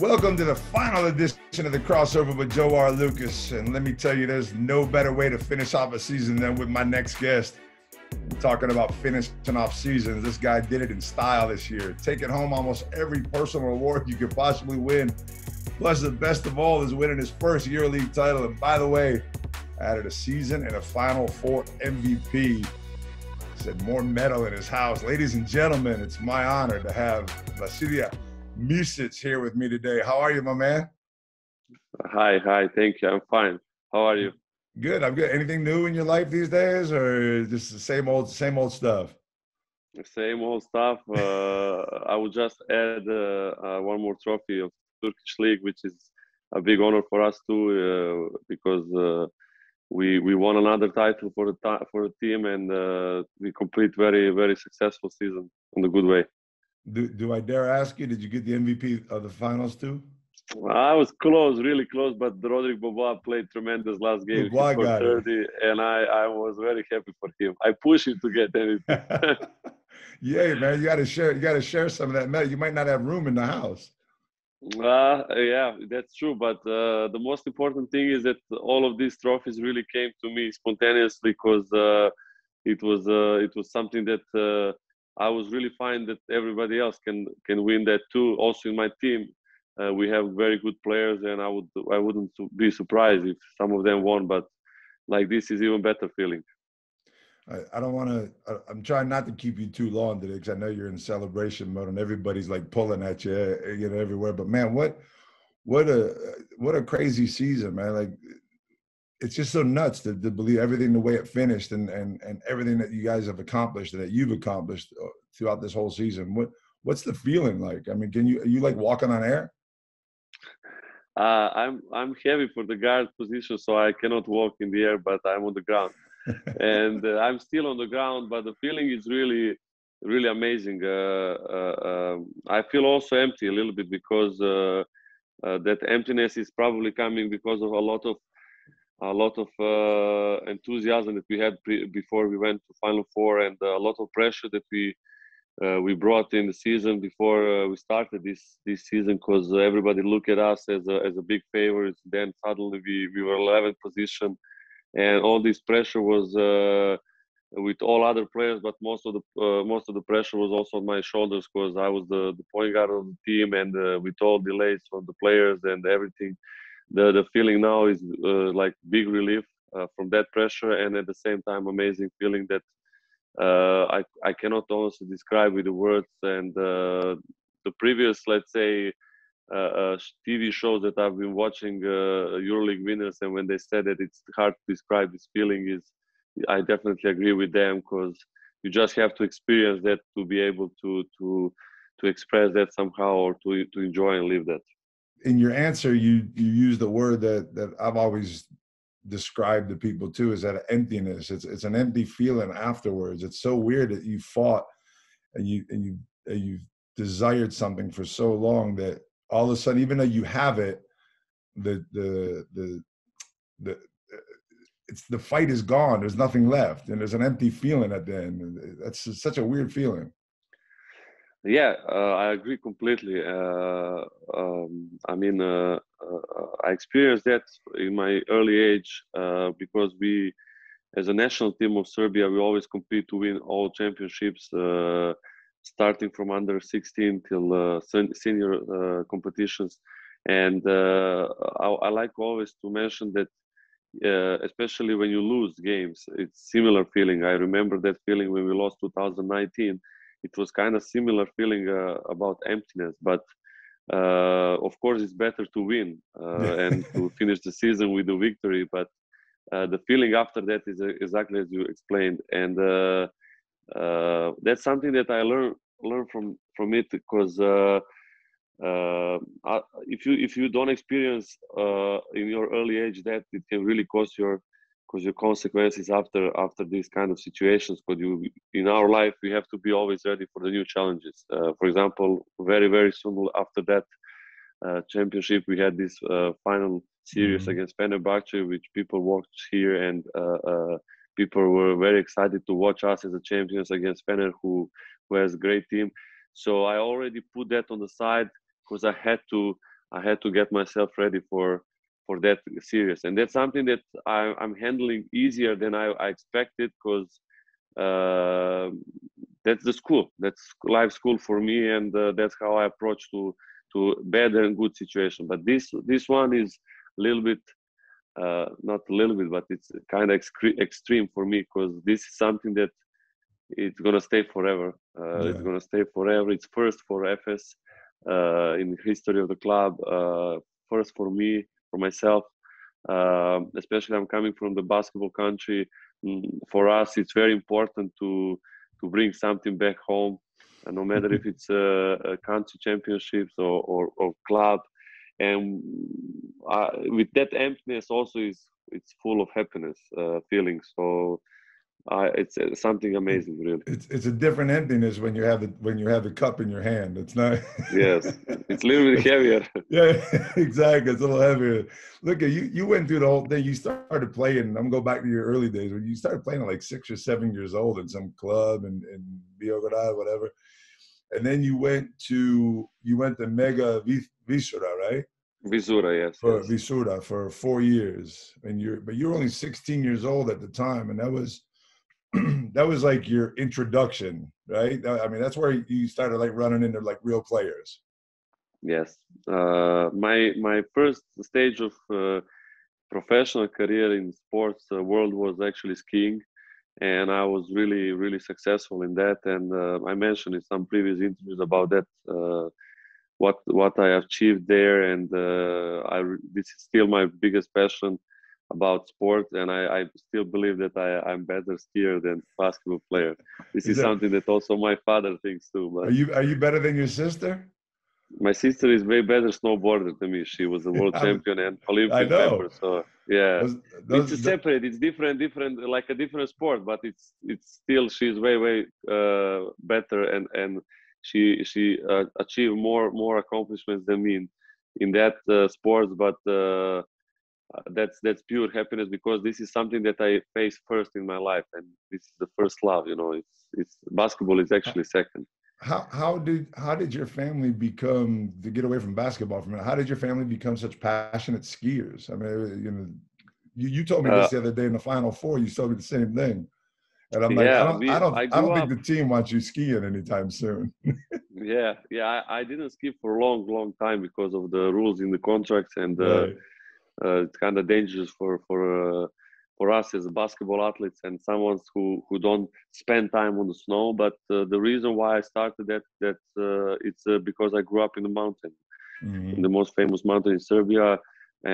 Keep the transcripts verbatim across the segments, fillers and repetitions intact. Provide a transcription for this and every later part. Welcome to the final edition of the Crossover with Joe Arlauckas. And let me tell you, there's no better way to finish off a season than with my next guest. We're talking about finishing off seasons. This guy did it in style this year, taking home almost every personal award you could possibly win. Plus, the best of all is winning his first EuroLeague title. And by the way, added a season and a Final Four M V P. Said more metal in his house. Ladies and gentlemen, it's my honor to have Vasilije Micic here with me today. How are you, my man? Hi, hi. Thank you. I'm fine. How are you? Good. I'm good. Anything new in your life these days, or just the same old, same old stuff? Same old stuff. Uh, I would just add uh, uh, one more trophy of Turkish League, which is a big honor for us too, uh, because uh, we we won another title for the for the team, and uh, we complete very very successful season in a good way. Do, do I dare ask you, did you get the M V P of the finals too? I was close, really close, but Roderick Beaubois played tremendous last game for thirty, and I, I was very happy for him. I pushed him to get M V P. Yeah, man, you got to share. You got to share some of that metal. You might not have room in the house. Uh, yeah, that's true. But uh, the most important thing is that all of these trophies really came to me spontaneously, because uh, it was uh, it was something that. Uh, I was really fine that everybody else can can win that too. Also in my team, uh, we have very good players, and I would I wouldn't be surprised if some of them won. But like this is even better feeling. I, I don't want to. I'm trying not to keep you too long today, because I know you're in celebration mode and everybody's like pulling at you, you know, everywhere. But man, what what a what a crazy season, man! Like, it's just so nuts to, to believe everything the way it finished, and, and, and everything that you guys have accomplished and that you've accomplished throughout this whole season. What what's the feeling like? I mean, can you are you like walking on air? Uh, I'm I'm heavy for the guard position, so I cannot walk in the air, but I'm on the ground, and uh, I'm still on the ground. But the feeling is really really amazing. Uh, uh, uh, I feel also empty a little bit, because uh, uh, that emptiness is probably coming because of a lot of. a lot of uh, enthusiasm that we had pre before we went to Final Four, and uh, a lot of pressure that we uh, we brought in the season before uh, we started this this season, because uh, everybody looked at us as a, as a big favorite. Then suddenly we, we were eleventh position, and all this pressure was uh, with all other players, but most of the uh, most of the pressure was also on my shoulders, because I was the, the point guard of the team, and uh, with all delays from the players and everything. The, the feeling now is uh, like big relief uh, from that pressure, and at the same time amazing feeling that uh, I, I cannot honestly describe with the words. And uh, the previous, let's say, uh, uh, T V shows that I've been watching, uh, EuroLeague winners, and when they said that it's hard to describe this feeling, is I definitely agree with them, because you just have to experience that to be able to, to, to express that somehow, or to, to enjoy and live that. In your answer, you you use the word that that I've always described to people too, is that emptiness. It's it's an empty feeling afterwards. It's so weird that you fought and you and you and you desired something for so long, that all of a sudden, even though you have it, the the the the it's the fight is gone. There's nothing left, and there's an empty feeling at the end. That's just such a weird feeling. Yeah, uh, I agree completely. Uh, um, I mean, uh, uh, I experienced that in my early age, uh, because we, as a national team of Serbia, we always compete to win all championships, uh, starting from under sixteen till uh, senior uh, competitions. And uh, I, I like always to mention that, uh, especially when you lose games, it's similar feeling. I remember that feeling when we lost two thousand nineteen. It was kind of similar feeling uh, about emptiness, but uh, of course it's better to win uh, and to finish the season with a victory. But uh, the feeling after that is exactly as you explained, and uh, uh, that's something that I learn learn from from it, because uh, uh, if you if you don't experience uh, in your early age that, it can really cause your because your consequences after after these kind of situations. Because you in our life we have to be always ready for the new challenges. Uh, for example, very very soon after that uh, championship, we had this uh, final series mm-hmm. against Fenerbahce, which people watched here, and uh, uh, people were very excited to watch us as the champions against Fener, who who has a great team. So I already put that on the side, because I had to I had to get myself ready for for that series, and that's something that I, I'm handling easier than I, I expected, because uh, that's the school, that's life school for me, and uh, that's how I approach to to bad and good situation. But this this one is a little bit, uh, not a little bit, but it's kind of excre- extreme for me, because this is something that it's gonna stay forever. Uh, yeah. It's gonna stay forever. It's first for Efes uh, in the history of the club. Uh, first for me, for myself. Uh, especially, I'm coming from the basketball country. For us, it's very important to to bring something back home, uh, no matter if it's uh, a country championships or or, or club. And uh, with that emptiness, also is it's full of happiness uh, feelings. So. Uh, it's, it's something amazing, really. It's it's a different emptiness when you have the when you have the cup in your hand. It's not. Yes, it's a little bit heavier. Yeah, exactly. It's a little heavier. Look, you you went through the whole thing. You started playing. I'm gonna go back to your early days when you started playing at like six or seven years old in some club and in Beograd, whatever. And then you went to you went to Mega Vizura, right? Vizura, yes. For yes. Vizura for four years, and you're but you were only sixteen years old at the time, and that was. That was like your introduction, right? I mean, that's where you started like running into like real players. Yes, uh, my my first stage of uh, professional career in sports uh, world was actually skiing, and I was really really successful in that. And uh, I mentioned in some previous interviews about that uh, what what I achieved there, and uh, I this is still my biggest passion about sport, and I, I still believe that I, I'm better skier than basketball player. This is, is that, something that also my father thinks too. But are you are you better than your sister? My sister is way better snowboarder than me. She was the world I, champion and Olympic member. So yeah, those, those, it's separate. It's different, different, like a different sport. But it's it's still she's way way uh, better, and and she she uh, achieved more more accomplishments than me in, in that uh, sports. But uh, Uh, that's that's pure happiness, because this is something that I face first in my life, and this is the first love. You know, it's it's basketball is actually second. How how did how did your family become to get away from basketball for a minute? How did your family become such passionate skiers? I mean, you know, you, you told me this uh, the other day in the Final Four. You told me the same thing, and I'm like, yeah, I don't we, I don't, I I don't think the team wants you skiing anytime soon. yeah, yeah, I, I didn't ski for a long, long time because of the rules in the contracts and. Uh, right. Uh, it's kind of dangerous for for uh, for us as basketball athletes and someone who, who don't spend time on the snow. But uh, the reason why I started that that uh, it's uh, because I grew up in the mountain, mm-hmm. in the most famous mountain in Serbia,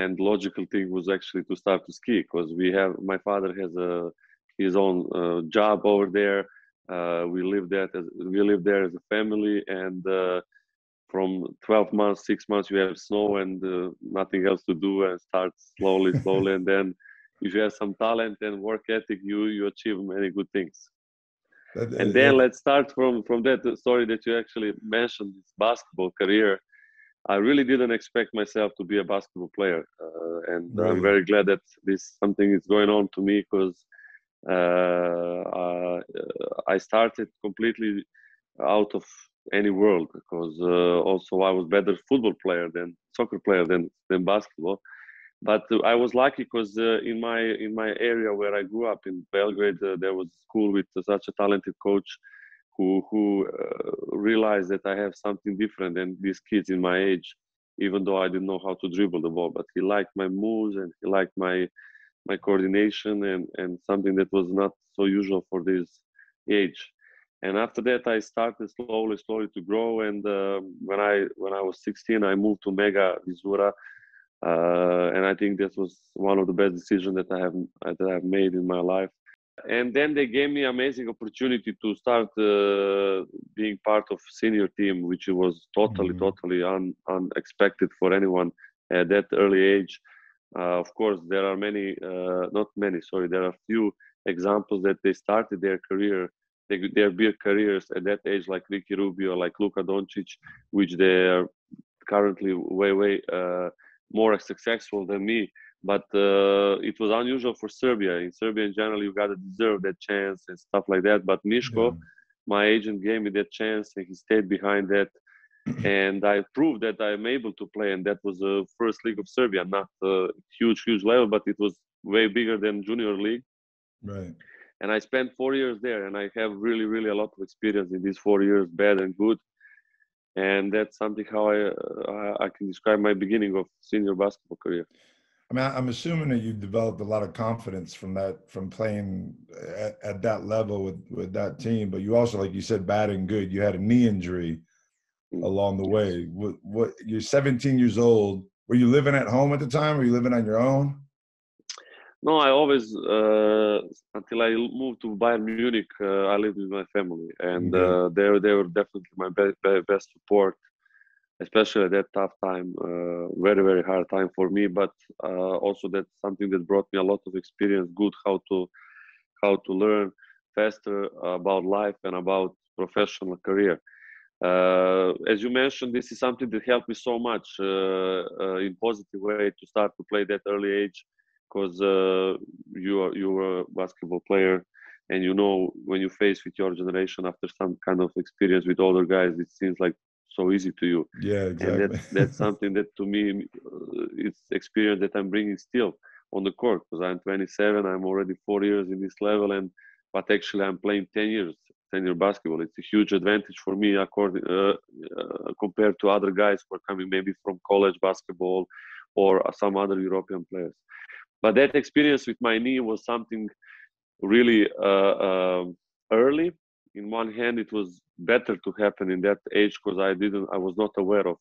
and logical thing was actually to start to ski because we have my father has a his own uh, job over there. Uh, we live that as, we live there as a family and. Uh, From twelve months, six months, you have snow and uh, nothing else to do, and start slowly, slowly, and then if you have some talent and work ethic, you you achieve many good things. That, and uh, then let's start from from that story that you actually mentioned, this basketball career. I really didn't expect myself to be a basketball player, uh, and right. I'm very glad that this something is going on to me because uh, uh, I started completely out of. Any world because uh, also I was better football player than soccer player than than basketball, but uh, I was lucky because uh, in my in my area where I grew up in Belgrade uh, there was a school with uh, such a talented coach who who uh, realized that I have something different than these kids in my age, even though I didn't know how to dribble the ball, but he liked my moves and he liked my my coordination and and something that was not so usual for this age. And after that, I started slowly, slowly to grow. And uh, when I when I was sixteen, I moved to Mega Vizura, uh, and I think that was one of the best decisions that I have that I have made in my life. And then they gave me amazing opportunity to start uh, being part of senior team, which was totally, mm-hmm. totally un, unexpected for anyone at that early age. Uh, of course, there are many, uh, not many, sorry, there are few examples that they started their career. Their big careers at that age, like Ricky Rubio, like Luka Doncic, which they are currently way, way uh, more successful than me. But uh, it was unusual for Serbia. In Serbia, in general, you gotta deserve that chance and stuff like that. But Mishko, yeah. my agent, gave me that chance, and he stayed behind that. and I proved that I'm able to play, and that was the first league of Serbia, not a huge, huge level, but it was way bigger than junior league. Right. And I spent four years there, and I have really, really a lot of experience in these four years, bad and good. And that's something how I uh, I can describe my beginning of senior basketball career. I mean, I'm assuming that you developed a lot of confidence from that, from playing at, at that level with, with that team. But you also, like you said, bad and good. You had a knee injury along the way. What, what? You're seventeen years old. Were you living at home at the time? Were you living on your own? No, I always, uh, until I moved to Bayern Munich, uh, I lived with my family. And uh, they, were, they were definitely my be- best support, especially at that tough time, uh, very, very hard time for me. But uh, also that's something that brought me a lot of experience, good how to, how to learn faster about life and about professional career. Uh, as you mentioned, this is something that helped me so much uh, uh, in positive way to start to play that early age. Because uh, you are you are a basketball player, and you know when you face with your generation after some kind of experience with older guys, it seems like so easy to you. Yeah, exactly. And that, that's something that to me, uh, it's experience that I'm bringing still on the court. Because I'm twenty-seven, I'm already four years in this level, and but actually I'm playing ten years, ten-year basketball. It's a huge advantage for me according uh, uh, compared to other guys who are coming maybe from college basketball or some other European players. But that experience with my knee was something really uh, uh, early. In one hand, it was better to happen in that age because I didn't, I was not aware of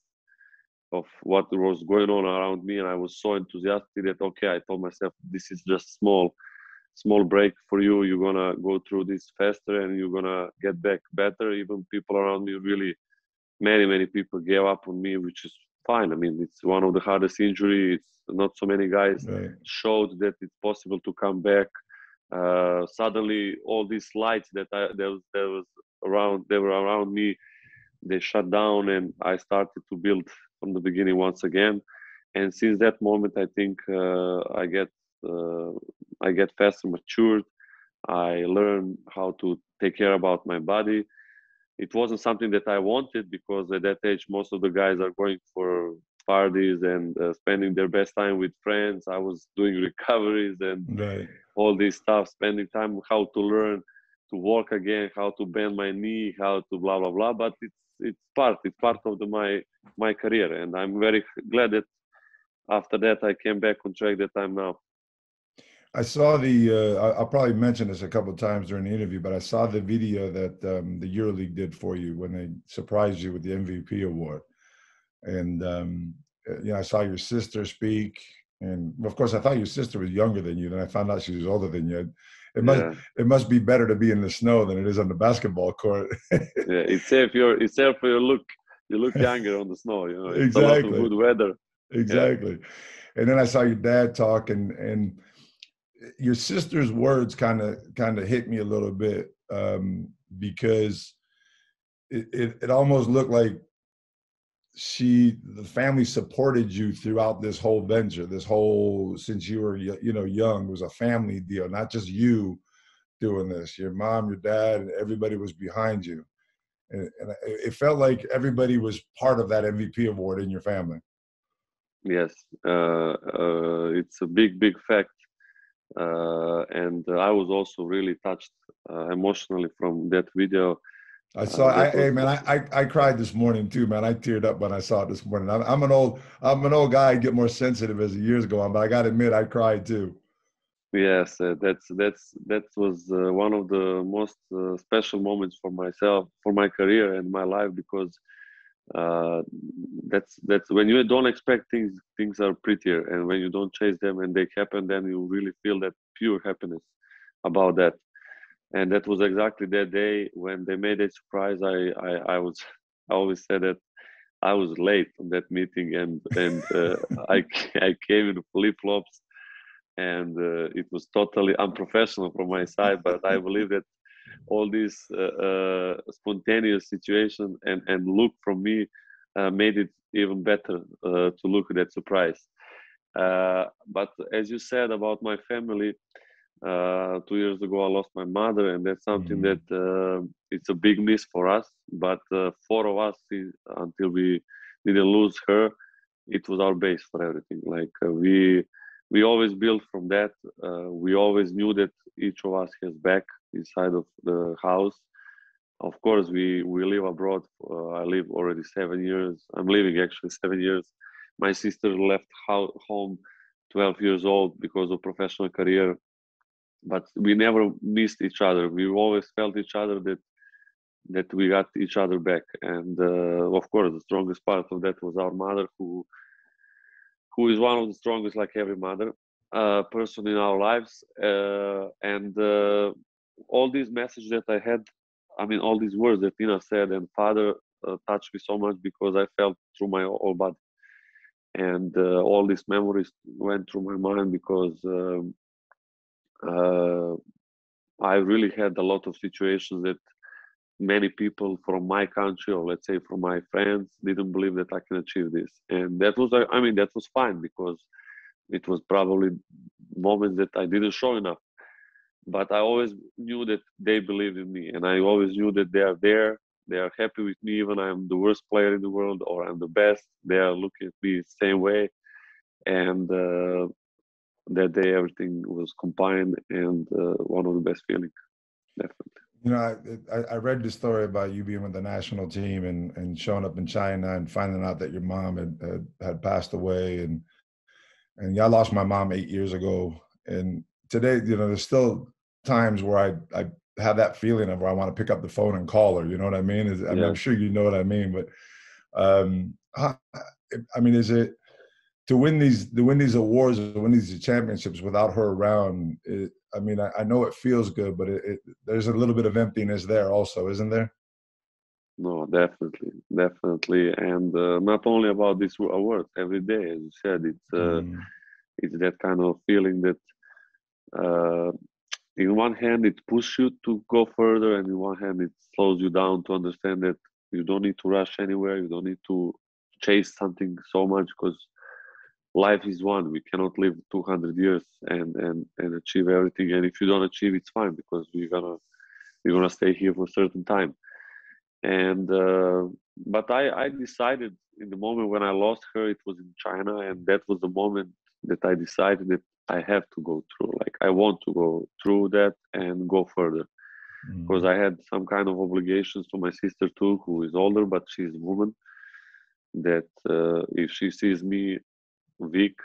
of what was going on around me, and I was so enthusiastic that okay, I told myself this is just small, small break for you. You're gonna go through this faster, and you're gonna get back better. Even people around me really, many many people gave up on me, which is fine. I mean, it's one of the hardest injuries. It's not so many guys right. showed that it's possible to come back. Uh, suddenly, all these lights that I, there was, there was around, they were around me, they shut down, and I started to build from the beginning once again. And since that moment, I think uh, I get uh, I get faster matured. I learn how to take care about my body. It wasn't something that I wanted because at that age, most of the guys are going for parties and uh, spending their best time with friends. I was doing recoveries and right. all this stuff, spending time, how to learn to walk again, how to bend my knee, how to blah, blah, blah. But it's it's part, it's part of the, my my career. And I'm very glad that after that, I came back on track that I'm now. I saw the, uh, I'll probably mention this a couple of times during the interview, but I saw the video that um, the EuroLeague did for you when they surprised you with the M V P award. And, um, you know, I saw your sister speak. And, of course, I thought your sister was younger than you. Then I found out she was older than you. It must yeah. it must be better to be in the snow than it is on the basketball court. yeah, it's safe. You're, it's safe for your look. You look younger on the snow. You know, it's exactly. a lot of good weather. Exactly. Yeah. And then I saw your dad talk and, and – your sister's words kind of kind of hit me a little bit um, because it, it, it almost looked like she, the family supported you throughout this whole venture, this whole, since you were, you know, young, it was a family deal, not just you doing this. Your mom, your dad, and everybody was behind you. And, and it felt like everybody was part of that M V P award in your family. Yes, uh, uh, it's a big, big fact. Uh, and uh, I was also really touched uh, emotionally from that video. I saw. Uh, I, was, hey man, I, I I cried this morning too, man. I teared up when I saw it this morning. I'm, I'm an old I'm an old guy. I get more sensitive as the years go on, but I got to admit, I cried too. Yes, uh, that's that's that was uh, one of the most uh, special moments for myself, for my career and my life, because uh, that's that's when you don't expect things, things are prettier, and when you don't chase them and they happen, then you really feel that pure happiness about that. And that was exactly that day when they made that surprise. I I, I was I always said that I was late on that meeting, and and uh, I I came in flip flops, and uh, it was totally unprofessional from my side. But I believe that all this uh, uh, spontaneous situation and, and look from me uh, made it even better uh, to look at that surprise. Uh, but as you said about my family, Uh, two years ago, I lost my mother, and that's something mm-hmm. that uh, it's a big miss for us. But uh, four of us, until we didn't lose her, it was our base for everything. Like uh, we we always built from that. Uh, we always knew that each of us has back inside of the house. Of course, we, we live abroad. Uh, I live already seven years. I'm living actually seven years. My sister left ho- home twelve years old because of professional career. But we never missed each other. We always felt each other that that we got each other back. And uh, of course, the strongest part of that was our mother, who who is one of the strongest, like every mother, uh, person in our lives. Uh, and uh, all these messages that I had, I mean, all these words that Tina said and father uh, touched me so much because I felt through my whole body. And uh, all these memories went through my mind because um, uh, I really had a lot of situations that many people from my country, or let's say from my friends, didn't believe that I can achieve this. And that was, I mean, that was fine because it was probably moments that I didn't show enough. But I always knew that they believed in me, and I always knew that they are there. They are happy with me, even I'm the worst player in the world or I'm the best. They are looking at me the same way. And uh, that day, everything was combined, and uh, one of the best feelings, definitely. You know, I, I read the story about you being with the national team and, and showing up in China and finding out that your mom had, had, had passed away. And, and I lost my mom eight years ago. And today, you know, there's still times where I, I have that feeling of where I want to pick up the phone and call her. You know what I mean? Is, I mean yeah. I'm sure you know what I mean. But um, I, I mean, is it to win these to win these awards, to win these championships without her around? It, I mean, I, I know it feels good, but it, it, there's a little bit of emptiness there also, isn't there? No, definitely, definitely, and uh, not only about this award. Every day, as you said, it's uh, mm. it's that kind of feeling that. Uh, in one hand, it pushes you to go further, and in one hand, it slows you down to understand that you don't need to rush anywhere. You don't need to chase something so much because life is one. We cannot live two hundred years and, and, and achieve everything. And if you don't achieve, it's fine because we're gonna we're gonna stay here for a certain time. And uh, but I, I decided in the moment when I lost her, it was in China, and that was the moment that I decided that I have to go through, like I want to go through that and go further because mm. I had some kind of obligations to my sister too, who is older, but she's a woman that uh, if she sees me weak,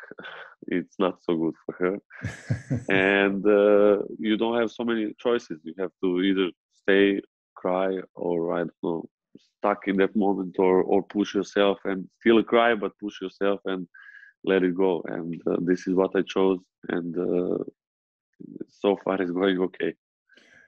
it's not so good for her. And uh, you don't have so many choices. You have to either stay, cry, or I don't know, stuck in that moment, or, or push yourself and still cry, but push yourself and let it go. And uh, this is what I chose, and uh, so far it's going okay.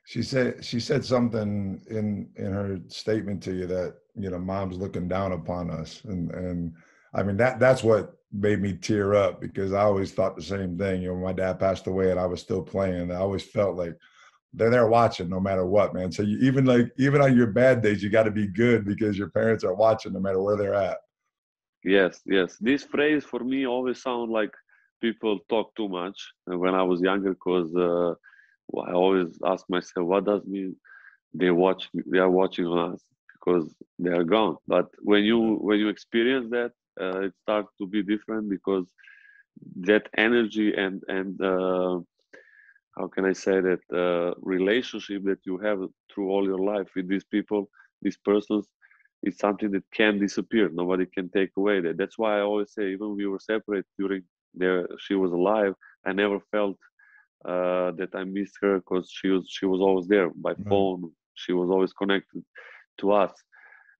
She said she said something in in her statement to you that, you know, mom's looking down upon us, and and I mean that that's what made me tear up because I always thought the same thing. You know, when my dad passed away and I was still playing, I always felt like they're there watching no matter what, man. So you, even like even on your bad days, you got to be good because your parents are watching no matter where they're at. Yes, yes. This phrase for me always sounds like people talk too much when I was younger because uh, I always ask myself, what does mean they watch? They are watching on us because they are gone. But when you when you experience that, uh, it starts to be different because that energy and and uh, how can I say that uh, relationship that you have through all your life with these people, these persons. It's something that can disappear. Nobody can take away that. That's why I always say, even we were separate during there, she was alive. I never felt uh, that I missed her because she was she was always there by mm-hmm. phone. She was always connected to us.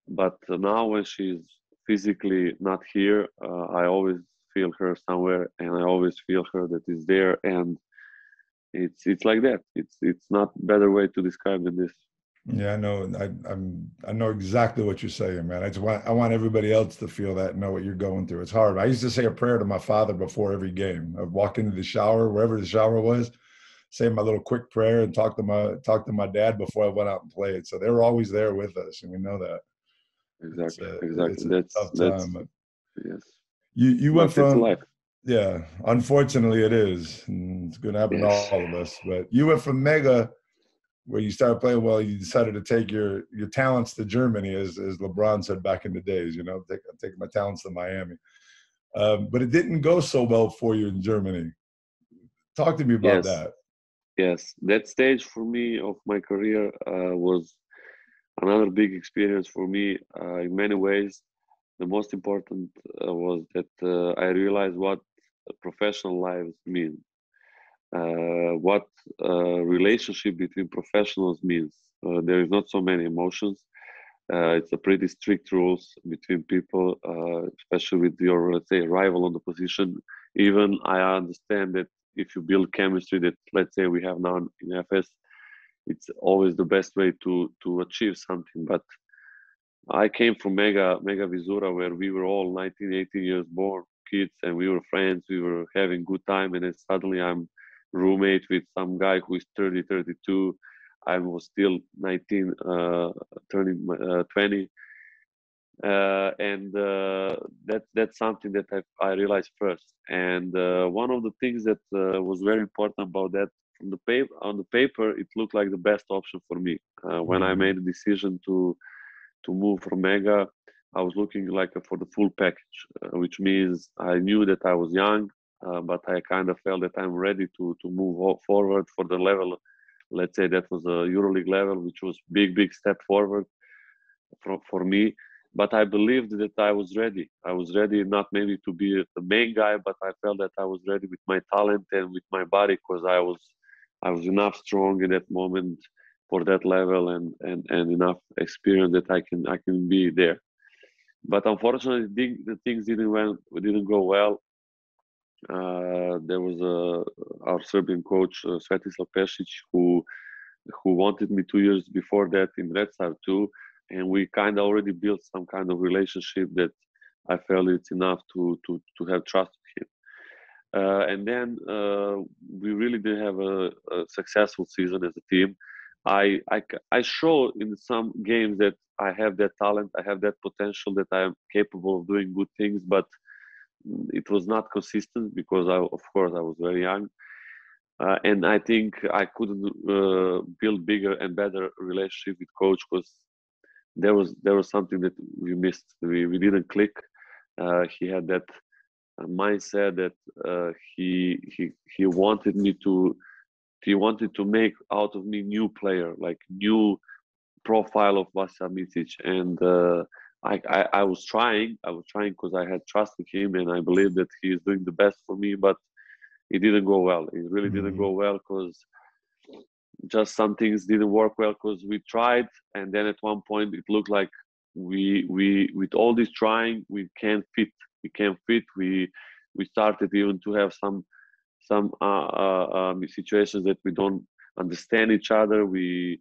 But now when she's physically not here, uh, I always feel her somewhere, and I always feel her that is there. And it's it's like that. It's it's not better way to describe than this. Yeah, I know. I, I'm. I know exactly what you're saying, man. I just want. I want everybody else to feel that and know what you're going through. It's hard. I used to say a prayer to my father before every game. I'd walk into the shower, wherever the shower was, say my little quick prayer and talk to my talk to my dad before I went out and played. So they were always there with us, and we know that. Exactly. It's a, exactly. It's a that's, tough time. That's, yes. You you went that's from. Yeah, unfortunately it is. And it's going to happen yes. to all of us. But you were from Mega, where you started playing well, you decided to take your, your talents to Germany, as, as LeBron said back in the days, you know, take, take my talents to Miami. Um, but it didn't go so well for you in Germany. Talk to me about yes. that. Yes, that stage for me of my career uh, was another big experience for me uh, in many ways. The most important uh, was that uh, I realized what professional lives mean, uh, what uh, relationship between professionals means. Uh, there is not so many emotions. Uh, it's a pretty strict rules between people, uh, especially with your, let's say, rival on the position. Even I understand that if you build chemistry that, let's say, we have now in Efes, it's always the best way to to achieve something. But I came from Mega Mega Vizura, where we were all nineteen, eighteen years born kids, and we were friends. We were having good time, and then suddenly I'm roommate with some guy who is thirty, thirty-two. I was still nineteen, uh, turning uh, twenty, uh, and uh, that that's something that I, I realized first. And uh, one of the things that uh, was very important about that, on the paper, on the paper, it looked like the best option for me. Uh, when I made the decision to to move from Mega, I was looking like for the full package, uh, which means I knew that I was young, uh, but I kind of felt that I'm ready to to move forward for the level. Let's say that was a EuroLeague level, which was big, big step forward for, for me. But I believed that I was ready. I was ready not maybe to be the main guy, but I felt that I was ready with my talent and with my body, because I was I was enough strong in that moment for that level, and, and, and enough experience that I can I can be there. But unfortunately, the things didn't went, didn't go well. Uh, there was a, our Serbian coach uh, Svetislav Pešić, who who wanted me two years before that in Red Star too, and we kind of already built some kind of relationship that I felt it's enough to to to have trust with him. Uh, and then uh, we really didn't have a, a successful season as a team. I, I, I show in some games that I have that talent, I have that potential, that I am capable of doing good things, but it was not consistent because, I, of course, I was very young. Uh, and I think I couldn't uh, build bigger and better relationship with coach, because there was there was something that we missed. We, we didn't click. Uh, he had that mindset that uh, he he he wanted me to he wanted to make out of me new player, like new profile of Vasilije Micic. And uh, I, I I was trying, I was trying because I had trust in him, and I believe that he is doing the best for me. But it didn't go well. It really mm-hmm. didn't go well, because just some things didn't work well, because we tried, and then at one point it looked like we we with all this trying we can't fit. We can't fit. We we started even to have some some uh, uh, um, situations that we don't understand each other. We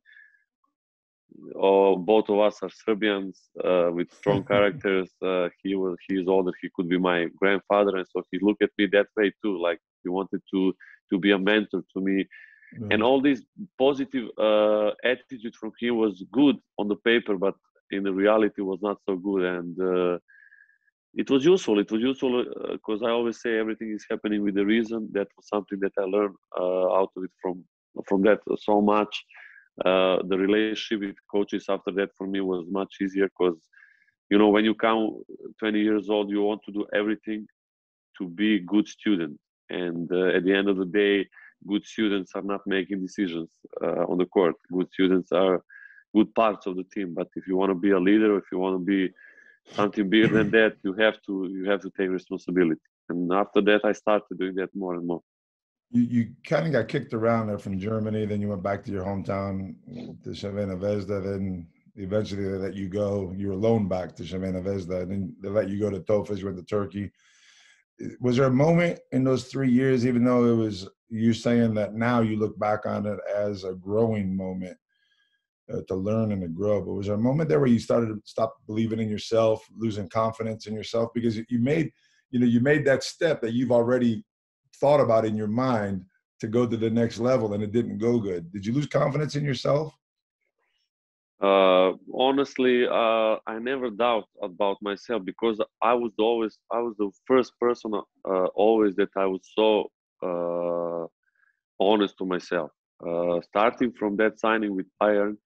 oh, both of us are Serbians uh, with strong characters. Uh, he was he is older. He could be my grandfather, and so he looked at me that way too. Like he wanted to to be a mentor to me, yeah. And all this positive uh, attitude from him was good on the paper, but in the reality was not so good. And Uh, It was useful. It was useful because uh, I always say everything is happening with a reason. That was something that I learned uh, out of it from from that so much. Uh, the relationship with coaches after that for me was much easier, because, you know, when you come twenty years old, you want to do everything to be a good student. And uh, at the end of the day, good students are not making decisions uh, on the court. Good students are good parts of the team. But if you want to be a leader, if you want to be something bigger than that, you have to you have to take responsibility. And after that, I started doing that more and more. You you kind of got kicked around there from Germany, then you went back to your hometown, to Crvena Zvezda, then eventually they let you go. You were loaned back to Crvena Zvezda, and then they let you go to Tofaş, went to Turkey. Was there a moment in those three years, even though it was you saying that now you look back on it as a growing moment, Uh, to learn and to grow, but was there a moment there where you started to stop believing in yourself, losing confidence in yourself, because you made, you know, you made that step that you've already thought about in your mind to go to the next level, and it didn't go good? Did you lose confidence in yourself? Uh, honestly, uh, I never doubt about myself, because I was always, I was the first person uh, always that I was so uh, honest to myself. Uh, starting from that signing with Bayern,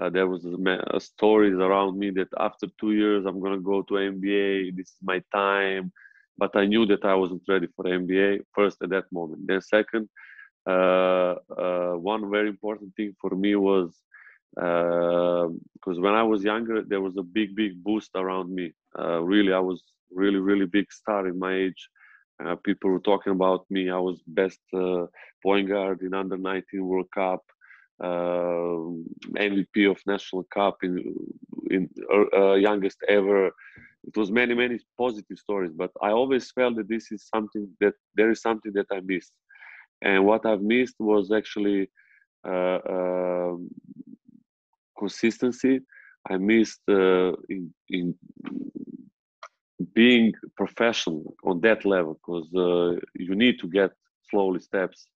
uh, there was a, a stories around me that after two years I'm gonna go to N B A. This is my time, but I knew that I wasn't ready for N B A first at that moment. Then second, uh, uh, one very important thing for me was, because uh, when I was younger, there was a big, big boost around me. Uh, really, I was really, really big star in my age. Uh, people were talking about me. I was best uh, point guard in under nineteen World Cup, uh, M V P of National Cup, in, in uh, youngest ever. It was many, many positive stories. But I always felt that this is something that there is something that I missed, and what I've missed was actually. Uh, uh, Consistency. I missed uh, in, in being professional on that level, because uh, you need to get slowly steps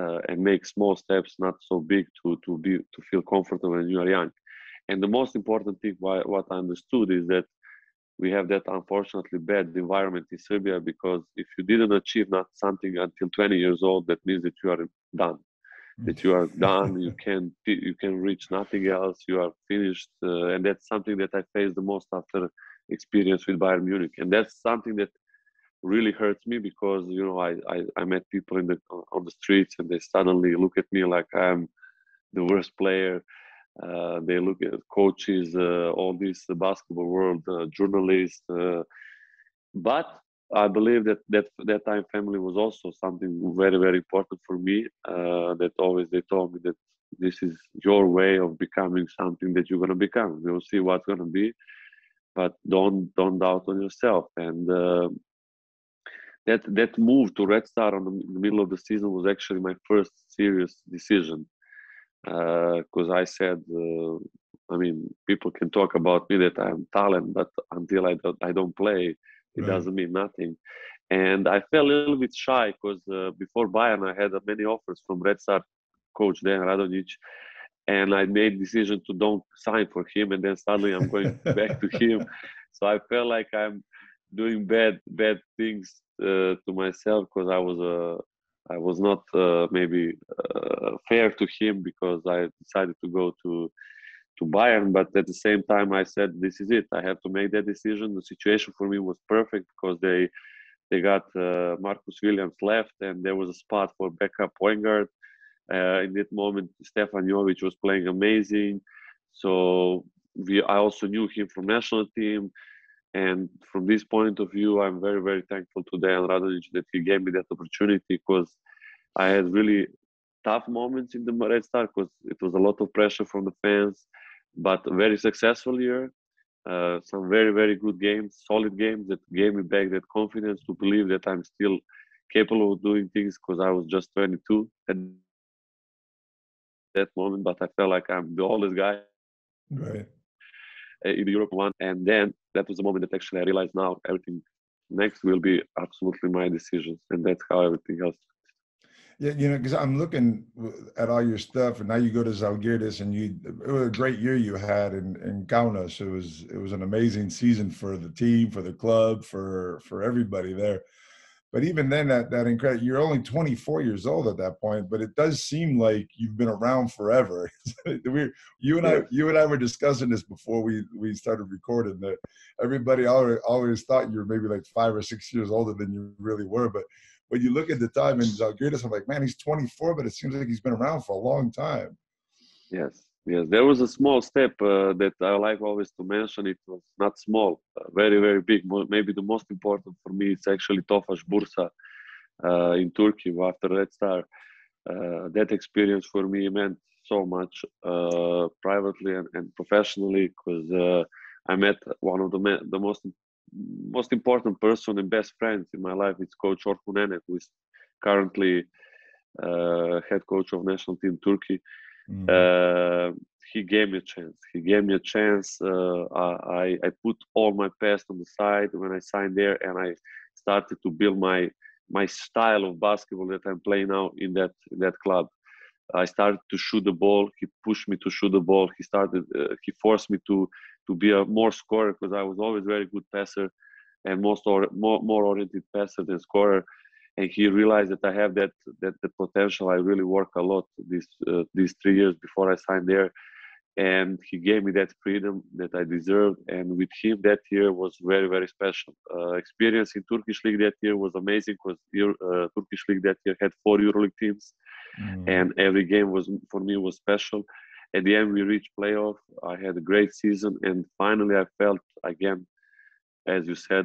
uh, and make small steps, not so big, to to be to feel comfortable when you are young. And the most important thing, why, what I understood, is that we have that unfortunately bad environment in Serbia, because if you didn't achieve not something until twenty years old, that means that you are done. That you are done, you can you can reach nothing else. You are finished, uh, and that's something that I faced the most after experience with Bayern Munich, and that's something that really hurts me, because you know I I, I met people in the on the streets, and they suddenly look at me like I'm the worst player. Uh, they look at coaches, uh, all this the basketball world, uh, journalists, uh, but. I believe that, that that time family was also something very, very important for me. Uh, that always they told me that this is your way of becoming something that you're gonna become. We'll see what's gonna be, but don't don't doubt on yourself. And uh, that that move to Red Star on the, in the middle of the season was actually my first serious decision, because uh, I said, uh, I mean, people can talk about me that I'm talent, but until I don't, I don't play. It right. doesn't mean nothing. And I felt a little bit shy, because uh, before Bayern, I had uh, many offers from Red Star coach Dan Radonjic, and I made decision to don't sign for him, and then suddenly I'm going back to him. So I felt like I'm doing bad bad things uh, to myself, because I was uh, I was not uh, maybe uh, fair to him, because I decided to go to to Bayern, but at the same time I said, this is it, I have to make that decision. The situation for me was perfect, because they they got uh, Marcus Williams left, and there was a spot for backup point guard. Uh, in that moment, Stefan Jovic was playing amazing, so we, I also knew him from national team, and from this point of view, I'm very, very thankful to Dan Radonjic that he gave me that opportunity, because I had really tough moments in the Red Star, because it was a lot of pressure from the fans. But a very successful year, uh, some very, very good games, solid games that gave me back that confidence to believe that I'm still capable of doing things, because I was just twenty-two at that moment, but I felt like I'm the oldest guy right. in Europe one. And then that was the moment that actually I realized, now everything next will be absolutely my decisions, and that's how everything else. Yeah, you know, because I'm looking at all your stuff, and now you go to Zalgiris, and you it was a great year you had in in Kaunas. It was it was an amazing season for the team, for the club, for for everybody there. But even then, that that incredible. You're only twenty-four years old at that point, but it does seem like you've been around forever. we, you and I, you and I were discussing this before we we started recording, that everybody always always thought you were maybe like five or six years older than you really were, but. When you look at the time in Zalgiris, I'm like, man, he's twenty-four, but it seems like he's been around for a long time. Yes, yes. There was a small step uh, that I like always to mention. It was not small, uh, very, very big. Maybe the most important for me is actually Tofaş Bursa uh, in Turkey after Red Star. Uh, that experience for me meant so much uh, privately and, and professionally, because uh, I met one of the, me the most most important person and best friends in my life. It's Coach Orkun Enek, who is currently uh, head coach of national team Turkey. Mm-hmm. uh, he gave me a chance. He gave me a chance. Uh, I, I put all my past on the side when I signed there, and I started to build my my style of basketball that I'm playing now in that in that club. I started to shoot the ball. He pushed me to shoot the ball. He started. Uh, he forced me to to be a more scorer because I was always very good passer and most or more more oriented passer than scorer. And he realized that I have that that the potential. I really work a lot these uh, these three years before I signed there, and he gave me that freedom that I deserved. And with him, that year was very very special. Uh, experience in Turkish League that year was amazing because uh, Turkish League that year had four EuroLeague teams. Mm-hmm. And every game was for me was special. At the end, we reached playoff. I had a great season, and finally, I felt again, as you said,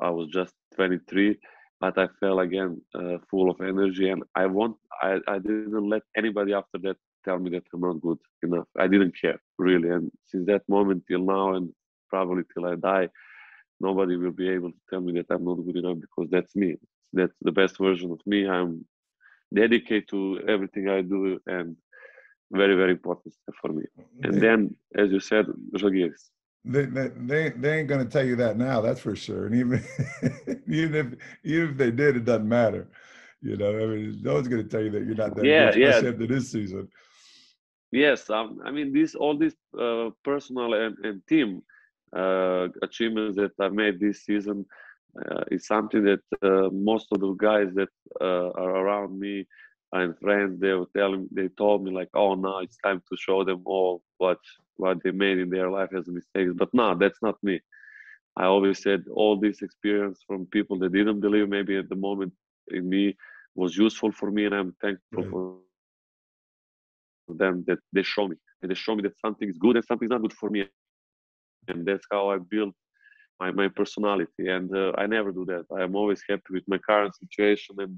I was just twenty-three, but I felt again uh, full of energy. And I want, I, I didn't let anybody after that tell me that I'm not good enough. I didn't care really, and since that moment till now, and probably till I die, nobody will be able to tell me that I'm not good enough because that's me. That's the best version of me. I'm. Dedicate to everything I do, and very, very important for me. And they, then, as you said, Zalgiris. They, they, they ain't going to tell you that now, that's for sure. And even, even, if, even if they did, it doesn't matter. You know, I mean, no one's going to tell you that you're not that yeah, good, especially yeah. after this season. Yes, um, I mean, this all these uh, personal and, and team uh, achievements that I made this season, Uh, it's something that uh, most of the guys that uh, are around me and friends, they were telling, they told me like, oh, now it's time to show them all what what they made in their life as mistakes. But no, that's not me. I always said all this experience from people that didn't believe maybe at the moment in me was useful for me, and I'm thankful right. for them that they show me. And they show me that something is good and something is not good for me. And that's how I built My, my personality, and uh, I never do that. I am always happy with my current situation, and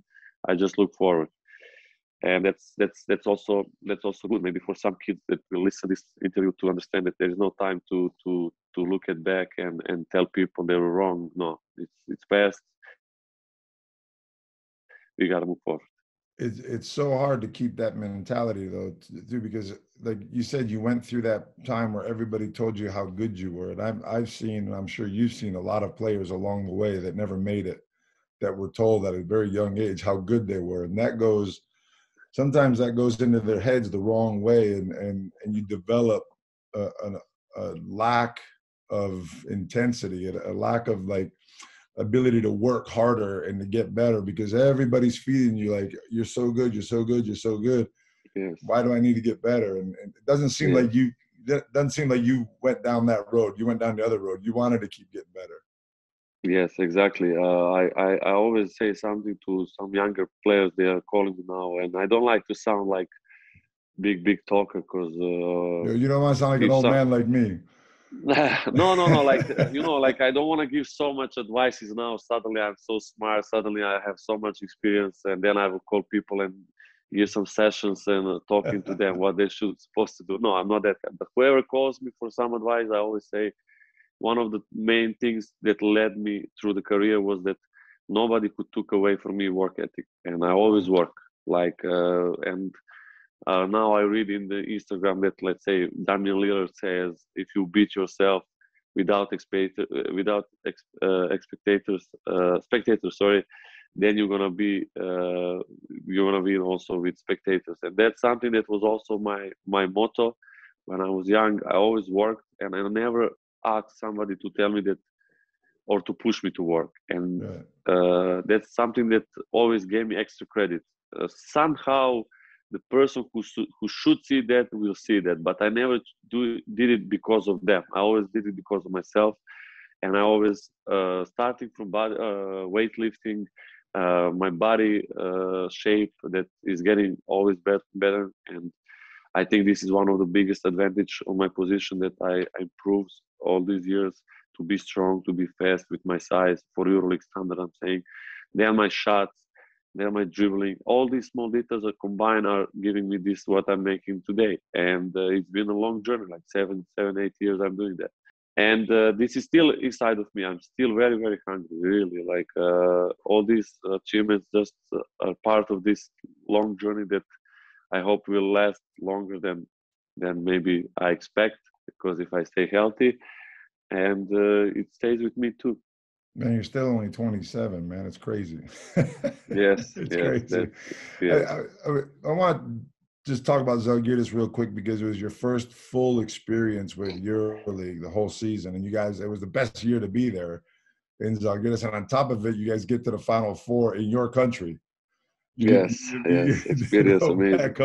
I just look forward. And that's that's that's also that's also good. Maybe for some kids that will listen to this interview to understand that there is no time to to to look at back and, and tell people they were wrong. No, it's it's past. We gotta move forward. It's it's so hard to keep that mentality though, too, because like you said, you went through that time where everybody told you how good you were, and I've I've seen, and I'm sure you've seen a lot of players along the way that never made it, that were told at a very young age how good they were, and that goes, sometimes that goes into their heads the wrong way, and and and you develop a a, a lack of intensity, a, a lack of like. ability to work harder and to get better because everybody's feeding you like you're so good, you're so good, you're so good. Yes. Why do I need to get better? And, and it doesn't seem yeah. like you that doesn't seem like you went down that road. You went down the other road. You wanted to keep getting better. Yes, exactly. Uh, I, I I always say something to some younger players. They are calling me now, and I don't like to sound like big big talker because uh, you don't want to sound like an old some- man like me. no, no, no. Like, you know, like I don't want to give so much advices now. Suddenly I'm so smart. Suddenly I have so much experience. And then I will call people and give some sessions and uh, talking to them what they should supposed to do. No, I'm not that. But whoever calls me for some advice, I always say one of the main things that led me through the career was that nobody could took away from me work ethic. And I always work like, uh, and Uh, now I read in the Instagram that, let's say, Damian Lillard says, if you beat yourself without expecta- without ex- uh, expectators, uh, spectators, sorry, then you're gonna be uh, you're gonna win also with spectators, and that's something that was also my my motto when I was young. I always worked, and I never asked somebody to tell me that or to push me to work, and yeah. uh, that's something that always gave me extra credit. Uh, somehow. The person who su- who should see that will see that, but I never do did it because of them. I always did it because of myself, and I always uh, starting from body, uh, weightlifting, uh, my body uh, shape that is getting always bet- better, and I think this is one of the biggest advantage of my position that I, I improved all these years to be strong, to be fast with my size for EuroLeague standard. I'm saying, they are my shots. They're my dribbling. All these small details are combined are giving me this what I'm making today, and uh, it's been a long journey, like seven, seven, eight years. I'm doing that, and uh, this is still inside of me. I'm still very, very hungry. Really, like uh, all these achievements just uh, are part of this long journey that I hope will last longer than than maybe I expect. Because if I stay healthy, and uh, it stays with me too. Man, you're still only twenty-seven, man. It's crazy. Yes. It's yes, crazy. Yes. I, I, I want just talk about Zalgiris real quick, because it was your first full experience with EuroLeague the whole season, and you guys, it was the best year to be there in Zalgiris. And on top of it, you guys get to the Final Four in your country. You, yes, you, yes, you, you, it is amazing. Back,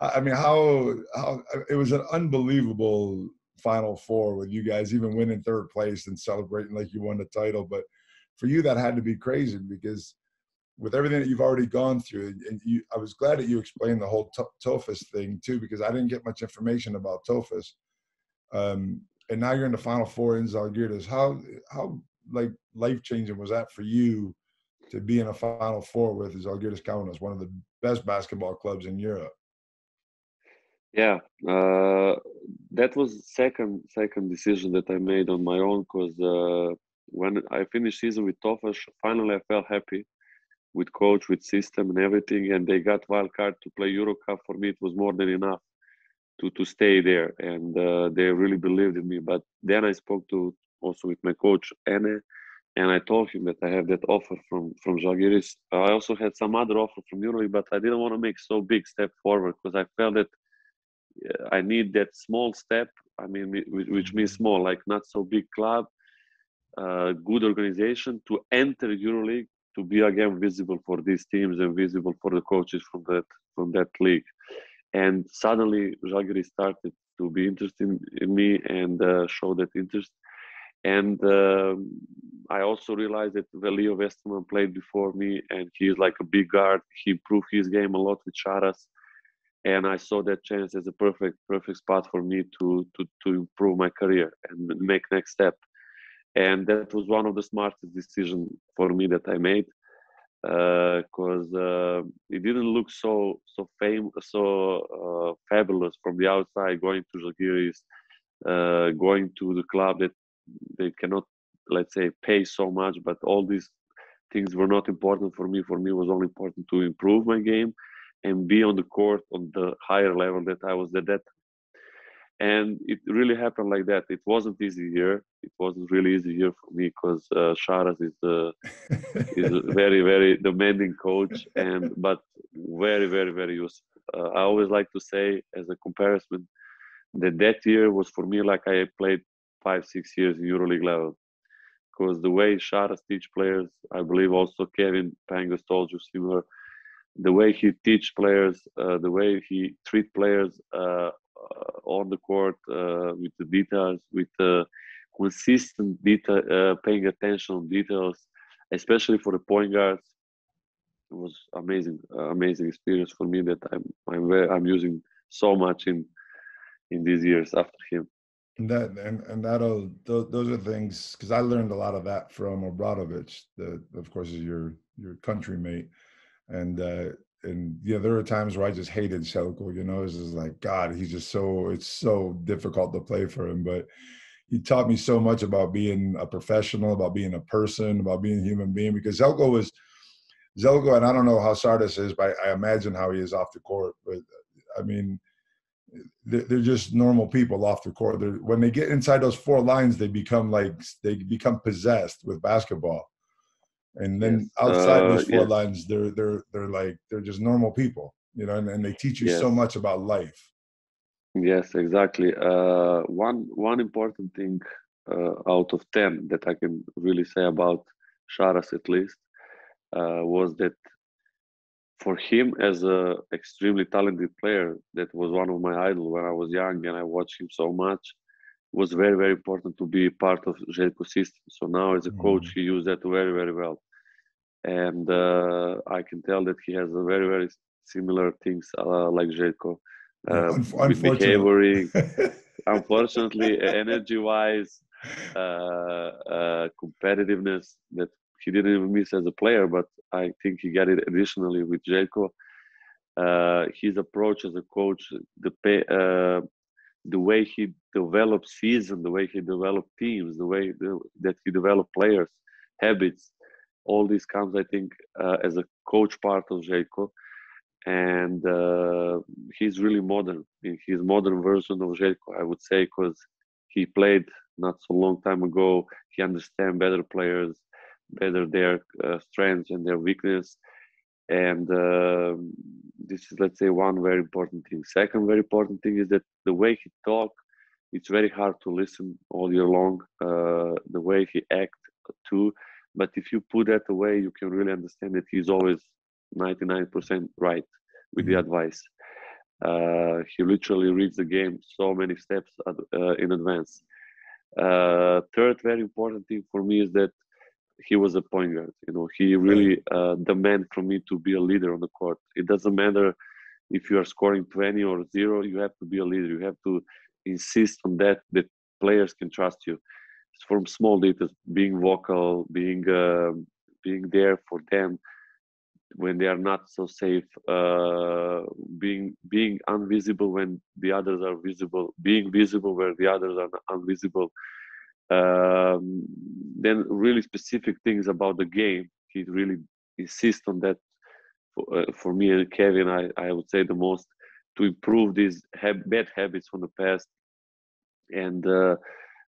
I mean, how how it was an unbelievable Final Four with you guys even winning third place and celebrating like you won the title. But for you, that had to be crazy, because with everything that you've already gone through, and you, I was glad that you explained the whole Tofaş thing too, because I didn't get much information about Tofaş. Um, and now you're in the Final Four in Zalgiris. How how like life changing was that for you to be in a Final Four with Zalgiris Kaunas, one of the best basketball clubs in Europe? Yeah, uh, that was second second decision that I made on my own, because uh, when I finished season with Tofaş, finally I felt happy with coach, with system and everything, and they got wild card to play Euro Cup. For me, it was more than enough to, to stay there, and uh, they really believed in me. But then I spoke to also with my coach, Ene, and I told him that I have that offer from, from Zalgiris. I also had some other offer from EuroLeague, but I didn't want to make so big step forward, because I felt that I need that small step, I mean, which means small, like not so big club, uh, good organization, to enter EuroLeague, to be again visible for these teams and visible for the coaches from that from that league. And suddenly Zalgiris started to be interested in me and uh, show that interest. And uh, I also realized that Leo Westerman played before me, and he is like a big guard. He improved his game a lot with Šaras. And I saw that chance as a perfect perfect spot for me to to to improve my career and make next step. And that was one of the smartest decisions for me that I made, because uh, uh, it didn't look so so fame so uh, fabulous from the outside, going to Zalgiris, uh, going to the club that they cannot, let's say, pay so much. But all these things were not important for me. For me, it was only important to improve my game and be on the court on the higher level that I was at that. And it really happened like that. It wasn't easy year. It wasn't really easy year for me, because uh, Šaras is uh, is a very, very demanding coach, and but very, very, very useful. Uh, I always like to say as a comparison that that year was for me like I played five, six years in EuroLeague level, because the way Šaras teach players, I believe also Kevin Pangos told you similar, the way he teach players, uh, the way he treat players uh, Uh, on the court, uh, with the details, with uh, consistent detail, uh, paying attention on details, especially for the point guards. It was amazing, uh, amazing experience for me that I'm I'm, I'm using so much in in these years after him. And that and, and that'll those, those are things, because I learned a lot of that from Obradovic, that of course is your your country mate, and. Uh, And yeah, there were times where I just hated Zeljko, you know, it's just like, God, he's just so, it's so difficult to play for him. But he taught me so much about being a professional, about being a person, about being a human being, because Zeljko was, Zeljko, and I don't know how Šaras is, but I imagine how he is off the court. But I mean, they're, they're just normal people off the court. They're, when they get inside those four lines, they become like, they become possessed with basketball. And then yes. outside uh, those four yeah. lines, they're they're they're like they're just normal people, you know, and, and they teach you yes. so much about life. Yes, exactly. Uh, one one important thing uh, out of ten that I can really say about Šaras, at least, uh, was that for him as a extremely talented player, that was one of my idols when I was young, and I watched him so much. Was very, very important to be part of Zeljko's system. So now as a coach, he used that very, very well. And uh, I can tell that he has a very, very similar things uh, like Zeljko. Uh, Unfortunately. Unfortunately, energy-wise, uh, uh, competitiveness that he didn't even miss as a player, but I think he got it additionally with Zeljko. Uh, his approach as a coach, the pay, uh, the way he developed season, the way he developed teams, the way the, that he developed players, habits, all this comes, I think, uh, as a coach part of Zeljko. And uh, he's really modern. He's a modern version of Zeljko, I would say, because he played not so long time ago. He understands better players, better their uh, strengths and their weakness. And uh, this is, let's say, one very important thing. Second very important thing is that the way he talks, it's very hard to listen all year long, uh, the way he acts too. But if you put that away, you can really understand that he's always ninety-nine percent right with the advice. Uh, he literally reads the game so many steps ad, uh, in advance. Uh, third very important thing for me is that he was a point guard. You know, he really uh, demanded from me to be a leader on the court. It doesn't matter if you are scoring twenty or zero, you have to be a leader. You have to insist on that, that players can trust you. It's from small details, being vocal, being uh, being there for them when they are not so safe, uh, being being invisible when the others are visible, being visible where the others are invisible. Um, then really specific things about the game. He really insists on that. For, uh, for me and Kevin, I, I would say the most to improve these ha- bad habits from the past. And uh,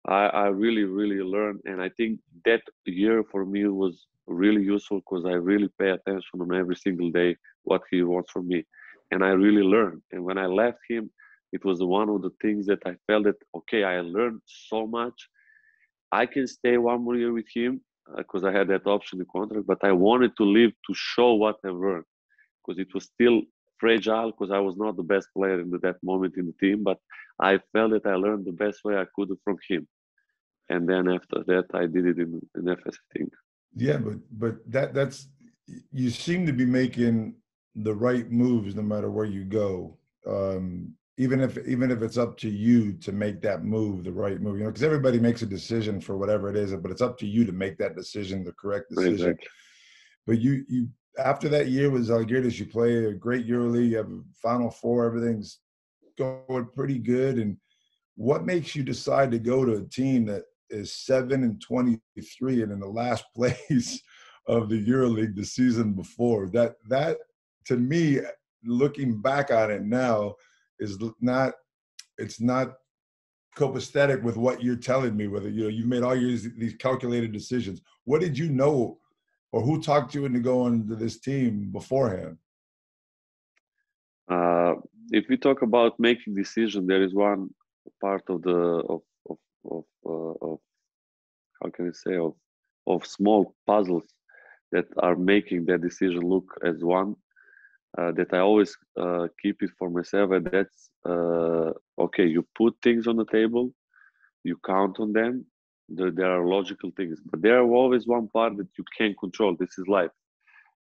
I, I really, really learned. And I think that year for me was really useful because I really pay attention on every single day what he wants from me. And I really learned. And when I left him, it was one of the things that I felt that, okay, I learned so much. I can stay one more year with him because uh, I had that option in the contract, but I wanted to leave to show what I've learned because it was still fragile because I was not the best player in that moment in the team, but I felt that I learned the best way I could from him. And then after that, I did it in, in Efes, I think. Yeah, but but that that's, you seem to be making the right moves no matter where you go. Um, Even if even if it's up to you to make that move, the right move, you know, because everybody makes a decision for whatever it is, but it's up to you to make that decision, the correct decision. Exactly. But you you after that year with Zalgiris, you play a great EuroLeague, you have a Final Four, everything's going pretty good. And what makes you decide to go to a team that is seven and twenty-three and in the last place of the EuroLeague the season before? That that to me, looking back on it now, is not, it's not copacetic with what you're telling me, whether, you know, you've made all your, these calculated decisions. What did you know, or who talked you into going to this team beforehand? Uh, if we talk about making decisions, there is one part of the, of, of, of, uh, of how can I say, of, of small puzzles that are making that decision look as one. Uh, that I always uh, keep it for myself, and that's uh, okay. You put things on the table, you count on them. There, there are logical things, but there are always one part that you can't control. This is life,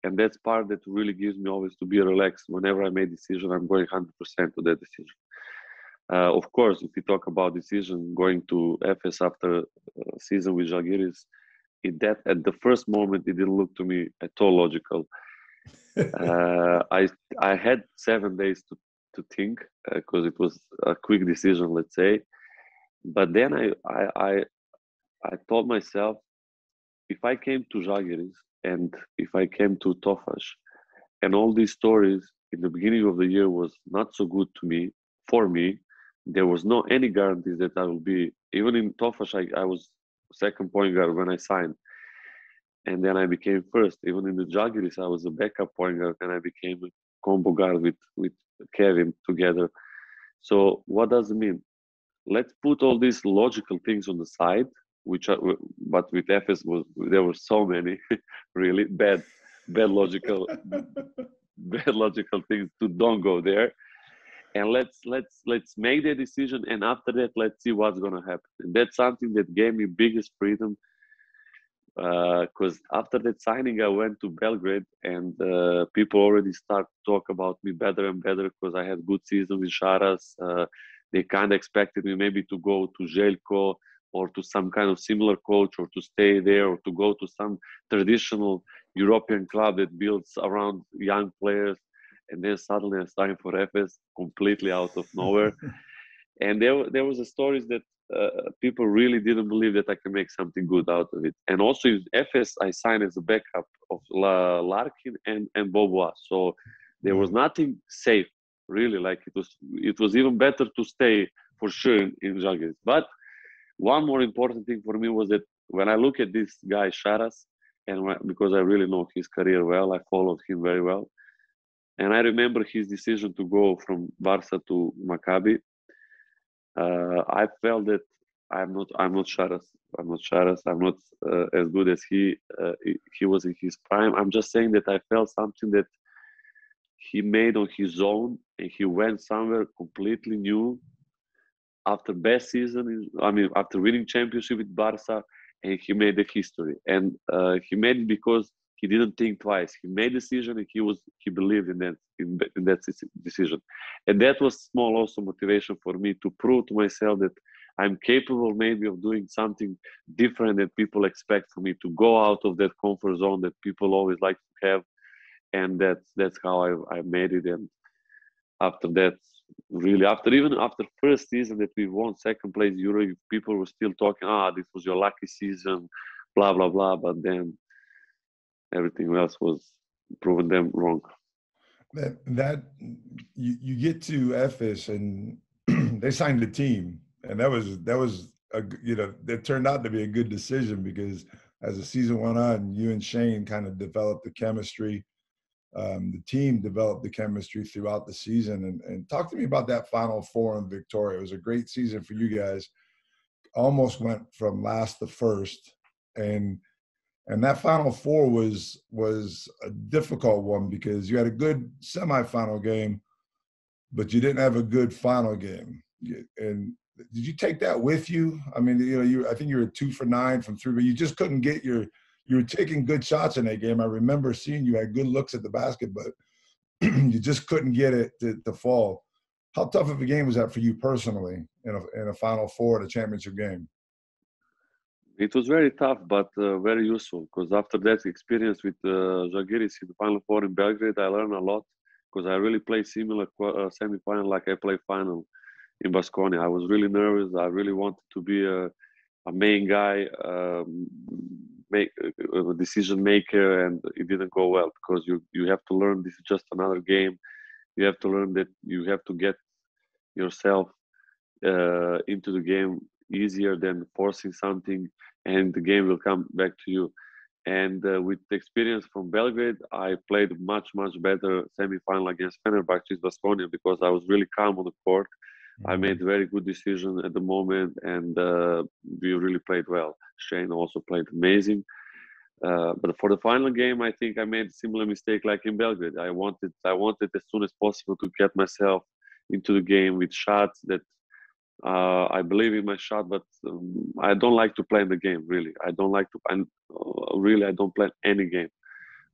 and that's part that really gives me always to be relaxed. Whenever I make decision, I'm going one hundred percent to that decision. Uh, of course, if you talk about decision going to Efes after a season with Žalgiris, it that at the first moment it didn't look to me at all logical. uh, I I had seven days to to think because uh, it was a quick decision, let's say. But then I I I, I told myself, if I came to Žalgiris and if I came to Tofaş, and all these stories in the beginning of the year was not so good to me. For me, there was no any guarantees that I will be. Even in Tofaş, I, I was second point guard when I signed. And then I became first. Even in the Žalgiris, I was a backup point guard, and I became a combo guard with, with Kevin together. So what does it mean? Let's put all these logical things on the side, which are, but with Efes was there were so many really bad, bad logical, bad logical things to don't go there. And let's let's let's make the decision, and after that, let's see what's gonna happen. And that's something that gave me biggest freedom. Because uh, after that signing, I went to Belgrade, and uh, people already start talk about me better and better because I had good season with Šaras. Uh, they kind of expected me maybe to go to Zeljko or to some kind of similar coach, or to stay there, or to go to some traditional European club that builds around young players. And then suddenly I signed for Efes, completely out of nowhere. And there, there was a stories that Uh, people really didn't believe that I can make something good out of it. And also in Efes, I signed as a backup of La- Larkin and, and Beaubois. So there was nothing safe, really. Like it was, it was even better to stay for sure in, in Žalgiris. But one more important thing for me was that when I look at this guy Šaras, and when, because I really know his career well, I followed him very well. And I remember his decision to go from Barca to Maccabi. Uh, I felt that I'm not, I'm not Šaras. I'm not Šaras. I'm not uh, as good as he. Uh, he was in his prime. I'm just saying that I felt something that he made on his own, and he went somewhere completely new. After best season, I mean, after winning championship with Barca, and he made the history. And uh, he made it because he didn't think twice. He made a decision, and he was he believed in that in, in that decision. And that was small also motivation for me to prove to myself that I'm capable maybe of doing something different that people expect from me, to go out of that comfort zone that people always like to have. And that's, that's how I, I made it. And after that, really, after even after first season that we won second place EuroLeague, people were still talking, ah, this was your lucky season, blah, blah, blah. But then everything else was proven them wrong. That, that you, you get to Efes and they signed a team. And that was, that was a, you know, that turned out to be a good decision, because as the season went on, you and Shane kind of developed the chemistry. Um, the team developed the chemistry throughout the season. And, and talk to me about that Final Four in Victoria. It was a great season for you guys. Almost went from last to first. And and that Final Four was, was a difficult one, because you had a good semifinal game, but you didn't have a good final game. And did you take that with you? I mean, you know, you I think you were two for nine from three, but you just couldn't get your you were taking good shots in that game. I remember seeing you had good looks at the basket, but you just couldn't get it to, to fall. How tough of a game was that for you personally in a, in a Final Four at a championship game? It was very tough, but uh, very useful, because after that experience with uh, Zalgiris in the Final Four in Belgrade, I learned a lot, because I really played similar uh, semifinal like I played final in Baskonia. I was really nervous. I really wanted to be a, a main guy, um, make a decision maker, and it didn't go well, because you you have to learn this is just another game. You have to learn that you have to get yourself uh, into the game easier than forcing something, and the game will come back to you. And uh, with the experience from Belgrade, I played much, much better semifinal against Fenerbahce in Baskonia, because I was really calm on the court. I made very good decision at the moment, and uh, we really played well. Shane also played amazing. Uh, but for the final game, I think I made a similar mistake like in Belgrade. I wanted, I wanted as soon as possible to get myself into the game with shots that uh, I believe in my shot, but um, I don't like to play in the game, really. I don't like to, and uh, really, I don't play any game.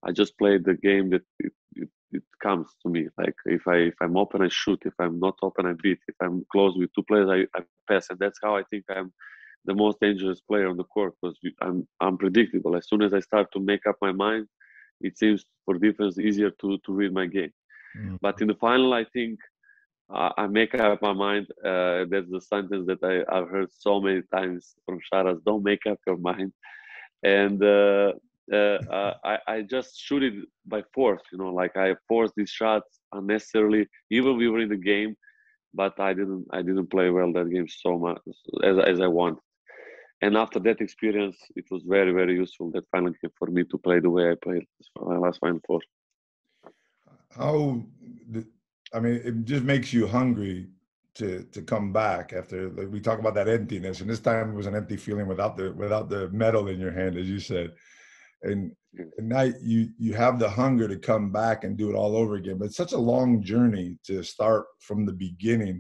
I just play the game that it, it, it comes to me. Like if I if I'm open, I shoot. If I'm not open, I beat. If I'm close with two players, I, I pass. And that's how I think I'm the most dangerous player on the court, because I'm unpredictable. As soon as I start to make up my mind, it seems for defense easier to to read my game. Mm-hmm. But in the final, I think uh, I make up my mind. Uh, that's the sentence that I, I've heard so many times from Šaras. Don't make up your mind. And uh, Uh, uh, I, I just shoot it by force, you know, like I forced these shots unnecessarily. Even we were in the game, but I didn't, I didn't play well that game so much as, as I wanted. And after that experience, it was very, very useful, that final game, for me to play the way I played my last Final Four. How, I mean, it just makes you hungry to to come back after, like, we talk about that emptiness, and this time it was an empty feeling without the without the medal in your hand, as you said. And now you, you have the hunger to come back and do it all over again. But it's such a long journey to start from the beginning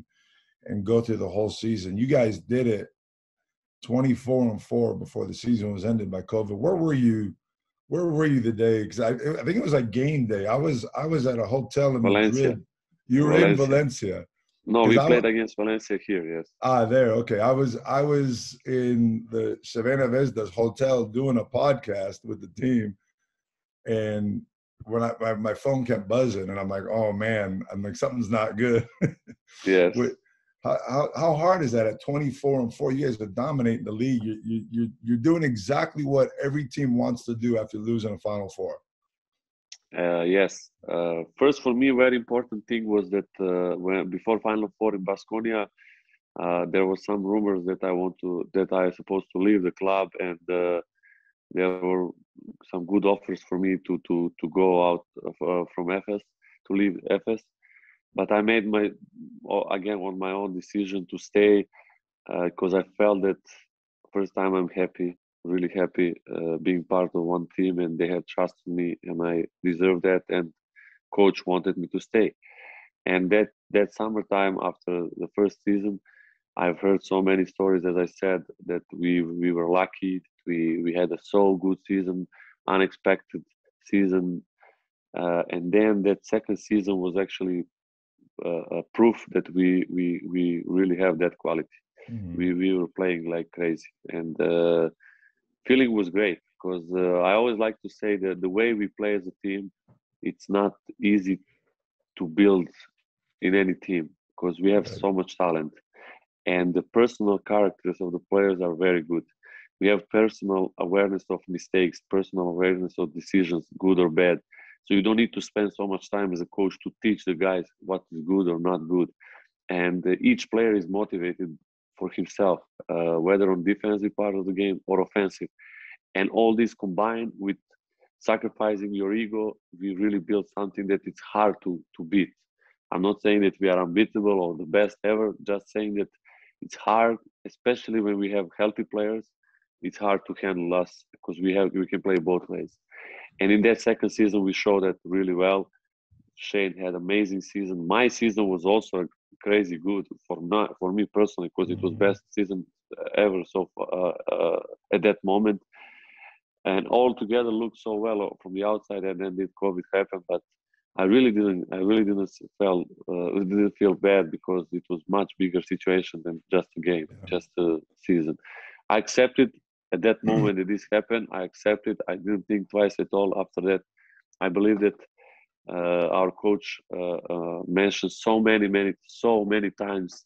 and go through the whole season. You guys did it twenty-four and four before the season was ended by COVID. Where were you? Where were you the day? Because I, I think it was like game day. I was I was at a hotel in Valencia. Madrid. You were Valencia. in Valencia. No, we I played was, against Valencia here, yes. Ah, there, okay. I was I was in the Savannah Vestas hotel doing a podcast with the team, and when I my, my phone kept buzzing, and I'm like, oh man, I'm like, something's not good. Yes. how, how how hard is that at twenty-four and four? You guys are dominating the league. You you you you're doing exactly what every team wants to do after losing a Final Four. Uh, yes. Uh, first, for me, very important thing was that uh, when before Final Four in Baskonia, uh, there was some rumors that I want to that I supposed to leave the club, and uh, there were some good offers for me to to to go out of, uh, from Efes, to leave Efes, but I made my again on my own decision to stay because uh, I felt that first time I'm happy, really happy uh, being part of one team, and they had trust in me, and I deserve that. And coach wanted me to stay. And that that summertime after the first season, I've heard so many stories, as I said, that we we were lucky. We we had a so good season, unexpected season, uh, and then that second season was actually uh, a proof that we we we really have that quality. Mm-hmm. We we were playing like crazy, and uh, feeling was great because uh, I always like to say that the way we play as a team, it's not easy to build in any team because we have so much talent, and the personal characters of the players are very good. We have personal awareness of mistakes, personal awareness of decisions, good or bad. So you don't need to spend so much time as a coach to teach the guys what is good or not good. And each player is motivated for himself, uh, whether on defensive part of the game or offensive. And all this combined with sacrificing your ego, we really build something that it's hard to, to beat. I'm not saying that we are unbeatable or the best ever, just saying that it's hard, especially when we have healthy players. It's hard to handle us because we have we can play both ways. And in that second season, we showed that really well. Shane had an amazing season. My season was also crazy good for not, for me personally because it was best season ever so uh, uh, at that moment. And all together looked so well from the outside, and then did COVID happen. But I really didn't. I really didn't feel uh, didn't feel bad because it was much bigger situation than just a game, yeah. just a season. I accepted. At that moment that this happened, I accepted. I didn't think twice at all after that. I believe that uh, our coach uh, uh, mentioned so many, many, so many times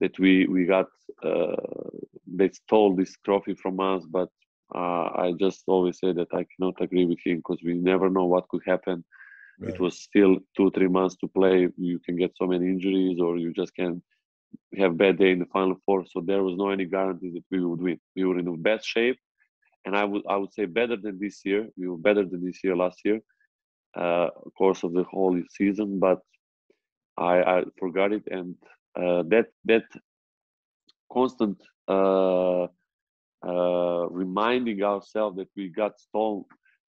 that we we got uh, they stole this trophy from us. But uh, I just always say that I cannot agree with him because we never know what could happen. Right. It was still two, three months to play. You can get so many injuries, or you just can have a bad day in the Final Four, so there was no any guarantee that we would win. We were in the best shape, and I would I would say better than this year. We were better than this year last year, uh, of course, of the whole season, but I, I forgot it, and uh, that that constant uh, uh, reminding ourselves that we got stolen,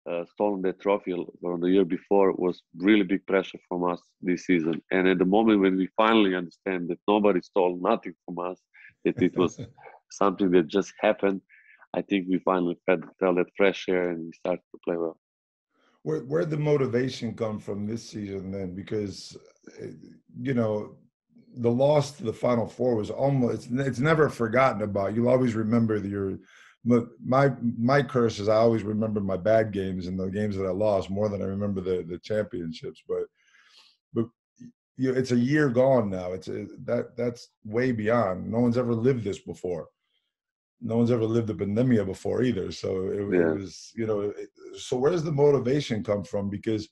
uh, stolen that trophy from the year before was really big pressure from us this season. And at the moment when we finally understand that nobody stole nothing from us, that it was something that just happened, I think we finally felt, felt that fresh air and we started to play well. Where where'd the motivation come from this season then? Because, you know, the loss to the Final Four was almost, it's never forgotten about. You'll always remember your... My my curse is I always remember my bad games and the games that I lost more than I remember the, the championships. But but you know, it's a year gone now. It's a, that that's way beyond. No one's ever lived this before. No one's ever lived the pandemia before either. So it, yeah. it was you know. It, so where does the motivation come from? Because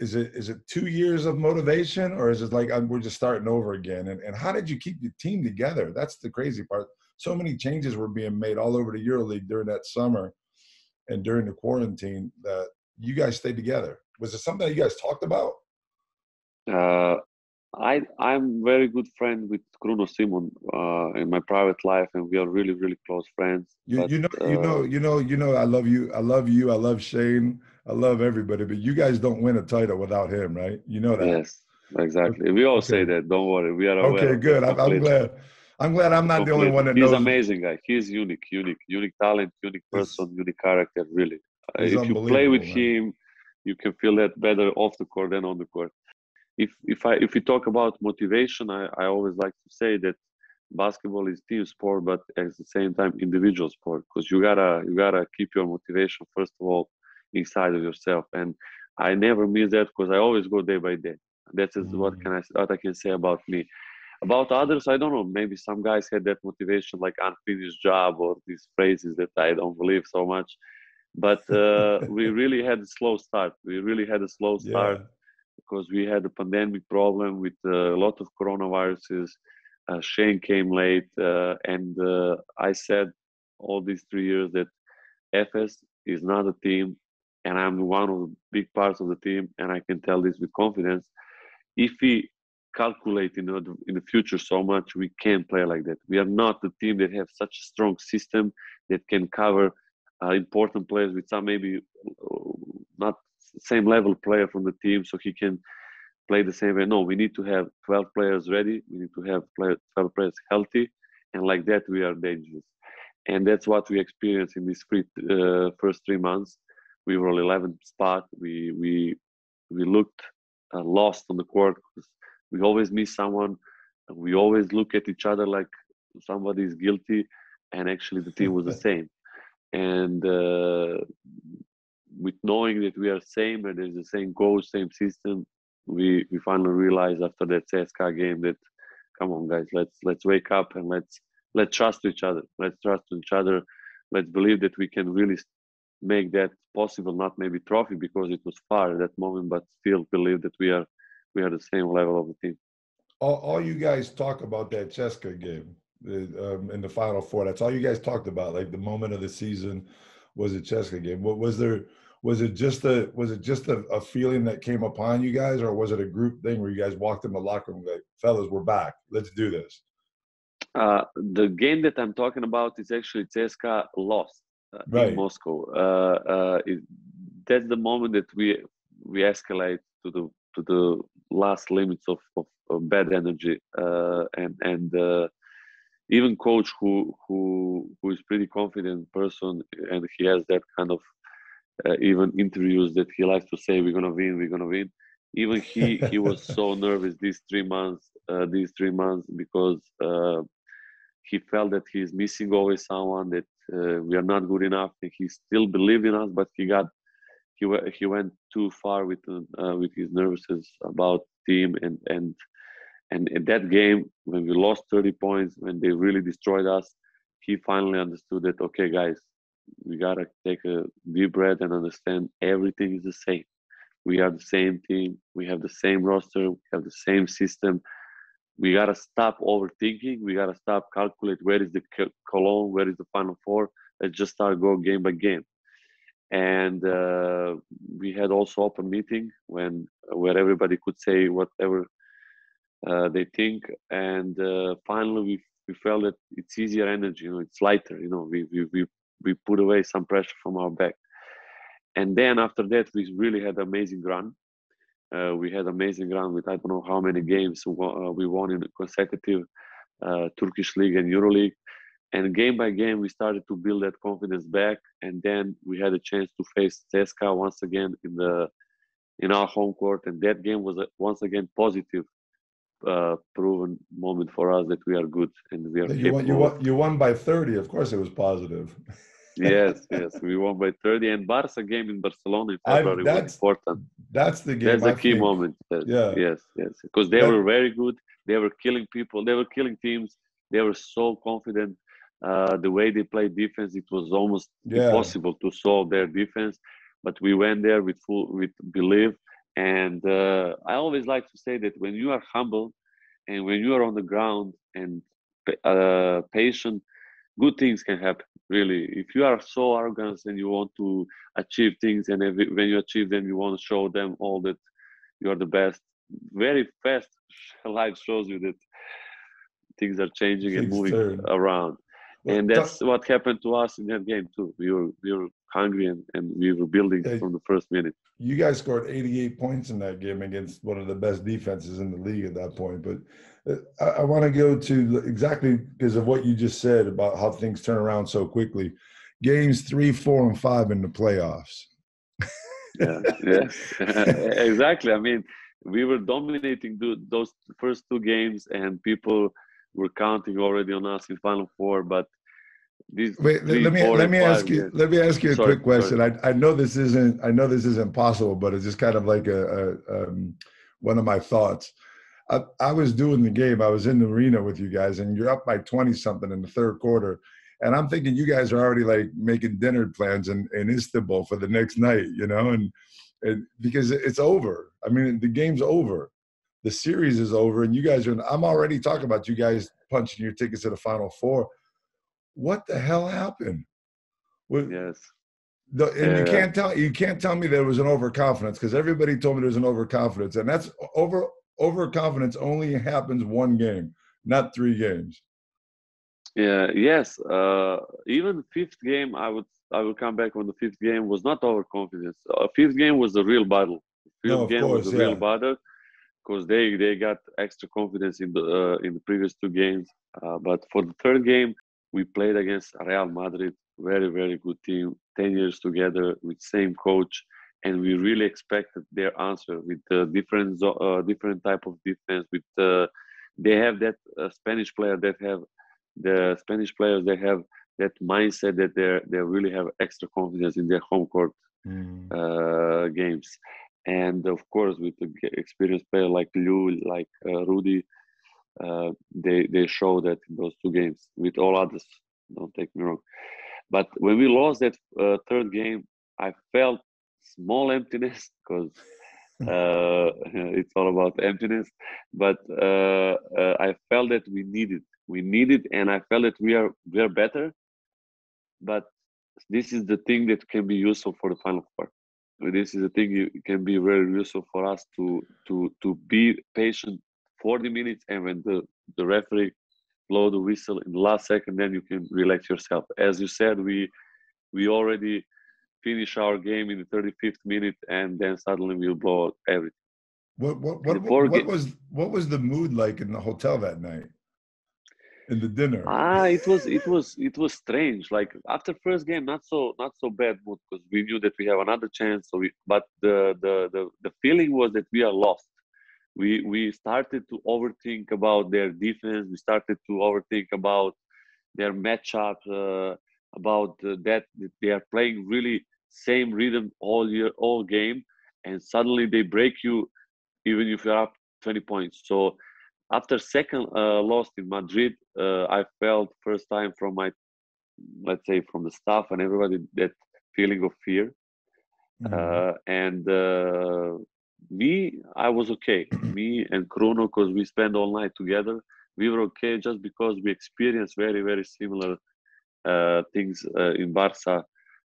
is it is it two years of motivation, or is it like I'm, we're just starting over again? And and how did you keep the team together? That's the crazy part. So many changes were being made all over the EuroLeague during that summer and during the quarantine that you guys stayed together. Was it something that you guys talked about? Uh, I, I'm very good friend with Kruno Simon uh, in my private life, and we are really, really close friends. You, but, you know, uh, you know, you know, you know, I love you. I love you. I love Shane. I love everybody, but you guys don't win a title without him, right? You know that. Yes, exactly. We all okay. say that. Don't worry. We are aware. Okay, good. I'm, I'm glad. I'm glad I'm not the only one that knows. He's amazing guy. He's unique, unique, unique talent, unique person, unique character, really. If you play with him, you can feel that better off the court than on the court. If if I if we talk about motivation, I, I always like to say that basketball is team sport, but at the same time individual sport, because you gotta you gotta keep your motivation first of all inside of yourself. And I never miss that because I always go day by day. That is what can I what I can say about me. About others, I don't know. Maybe some guys had that motivation, like unfinished job or these phrases that I don't believe so much. But uh, we really had a slow start. We really had a slow start yeah. because we had a pandemic problem with uh, a lot of coronaviruses. Uh, Shane came late. Uh, and uh, I said all these three years that Efes is not a team, and I'm one of the big parts of the team, and I can tell this with confidence. If we calculate in the, in the future so much, we can't play like that. We are not the team that have such a strong system that can cover uh, important players with some maybe not same level player from the team so he can play the same way. No, we need to have twelve players ready. We need to have twelve players healthy, and like that we are dangerous. And that's what we experienced in these three, uh, first three months. We were on eleventh spot. We we we looked uh, lost on the court. We always miss someone. We always look at each other like somebody is guilty, and actually the team was the same. And uh, with knowing that we are same and there's the same coach, same system, we we finally realized after that C S K A game that, come on guys, let's let's wake up and let's. Let's trust each other. Let's trust each other. Let's believe that we can really make that possible. Not maybe trophy because it was far at that moment, but still believe that we are we are the same level of the team. All, all you guys talk about that C S K A game um, in the Final Four. That's all you guys talked about. Like the moment of the season was a C S K A game. What was there? Was it just a was it just a, a feeling that came upon you guys, or was it a group thing where you guys walked in the locker room like, fellas, we're back. Let's do this. Uh, the game that I'm talking about is actually C S K A lost uh, right. in Moscow. Uh, uh, it, that's the moment that we we escalate to the to the last limits of, of, of bad energy, uh, and and uh, even coach who who who is pretty confident person, and he has that kind of uh, even interviews that he likes to say, "We're gonna win, we're gonna win." Even he he was so nervous these three months, uh, these three months because. Uh, He felt that he is missing always someone, that uh, we are not good enough. He still believed in us, but he got he he went too far with uh, with his nervousness about team and and and in that game when we lost thirty points, when they really destroyed us, he finally understood that okay, guys, we gotta take a deep breath and understand everything is the same. We are the same team. We have the same roster. We have the same system. We got to stop overthinking. We got to stop calculate where is the Cologne, where is the Final Four. Let's just start go game by game. And uh, we had also open meeting when where everybody could say whatever uh, they think. And uh, finally, we we felt that it's easier energy. You know, it's lighter. You know, we we we we put away some pressure from our back. And then after that, we really had an amazing run. Uh, we had amazing run with I don't know how many games uh, we won in consecutive uh, Turkish League and EuroLeague, and game by game we started to build that confidence back, and then we had a chance to face C S K A once again in the in our home court, and that game was a, once again positive uh, proven moment for us that we are good and we are you capable. Won, you, won, you won by thirty, of course it was positive. yes, yes, we won by thirty, and Barça game in Barcelona in February I, was important. That's the game. That's I the key think. moment. That, yeah. Yes, yes, because they that, were very good. They were killing people. They were killing teams. They were so confident. Uh, the way they played defense, it was almost yeah. impossible to solve their defense. But we went there with full with belief. And uh, I always like to say that when you are humble, and when you are on the ground and uh, patient, good things can happen. Really, if you are so arrogant and you want to achieve things, and every, when you achieve them, you want to show them all that you are the best. Very fast, life shows you that things are changing things and moving turn. around. Well, and that's th- what happened to us in that game too. We were we were hungry and, and we were building yeah, from the first minute. You guys scored eighty-eight points in that game against one of the best defenses in the league at that point, but. I, I want to go to exactly because of what you just said about how things turn around so quickly. Games three, four, and five in the playoffs. yeah, yeah. exactly. I mean, we were dominating those first two games, and people were counting already on us in Final Four. But these wait, three, let me four, let me ask you games. let me ask you a sorry, quick question. Sorry. I I know this isn't I know this isn't possible, but it's just kind of like a, a um, one of my thoughts. I, I was doing the game. I was in the arena with you guys, and you're up by twenty-something in the third quarter. And I'm thinking you guys are already, like, making dinner plans in, in Istanbul for the next night, you know, and, and because it's over. I mean, the game's over. The series is over, and you guys are – I'm already talking about you guys punching your tickets to the Final Four. What the hell happened? What, yes. The, and yeah. you can't tell you can't tell me there was an overconfidence, because everybody told me there was an overconfidence, and that's over overconfidence only happens one game, not three games. Yeah. Yes. Uh, even the fifth game, I would I would come back on the fifth game was not overconfidence. Uh, fifth game was the real battle. Fifth no, of game course, was the yeah. real battle, because they they got extra confidence in the uh, in the previous two games. Uh, but for the third game, we played against Real Madrid. Very, very good team. ten years together with same coach, and we really expected their answer with uh, different uh, different type of defense. With uh, they have that uh, Spanish player that have the Spanish players. They have that mindset that they they really have extra confidence in their home court mm. uh, games, and of course with the experienced player like Lou, like uh, Rudy, uh, they they show that in those two games. With all others, don't take me wrong. But when we lost that uh, third game, I felt small emptiness, because uh, it's all about emptiness. But uh, uh, I felt that we needed, we needed, and I felt that we are we are better. But this is the thing that can be useful for the final four. This is the thing that can be very useful for us to to to be patient forty minutes, and when the the referee blow the whistle in the last second, then you can relax yourself. As you said, we we already finish our game in the thirty-fifth minute, and then suddenly we'll blow out everything. What what what, what, what was what was the mood like in the hotel that night? In the dinner? Ah, it was it was it was strange. Like after first game, not so not so bad mood, because we knew that we have another chance. So we, but the, the the the feeling was that we are lost. We we started to overthink about their defense. We started to overthink about their matchup, uh, about uh, that they are playing really same rhythm all year, all game, and suddenly they break you, even if you're up twenty points. So after second uh, loss in Madrid, uh, I felt first time from my, let's say from the staff and everybody, that feeling of fear, mm-hmm. uh, and. Uh, Me, I was okay. Me and Kruno, because we spent all night together, we were okay, just because we experienced very, very similar uh, things uh, in Barca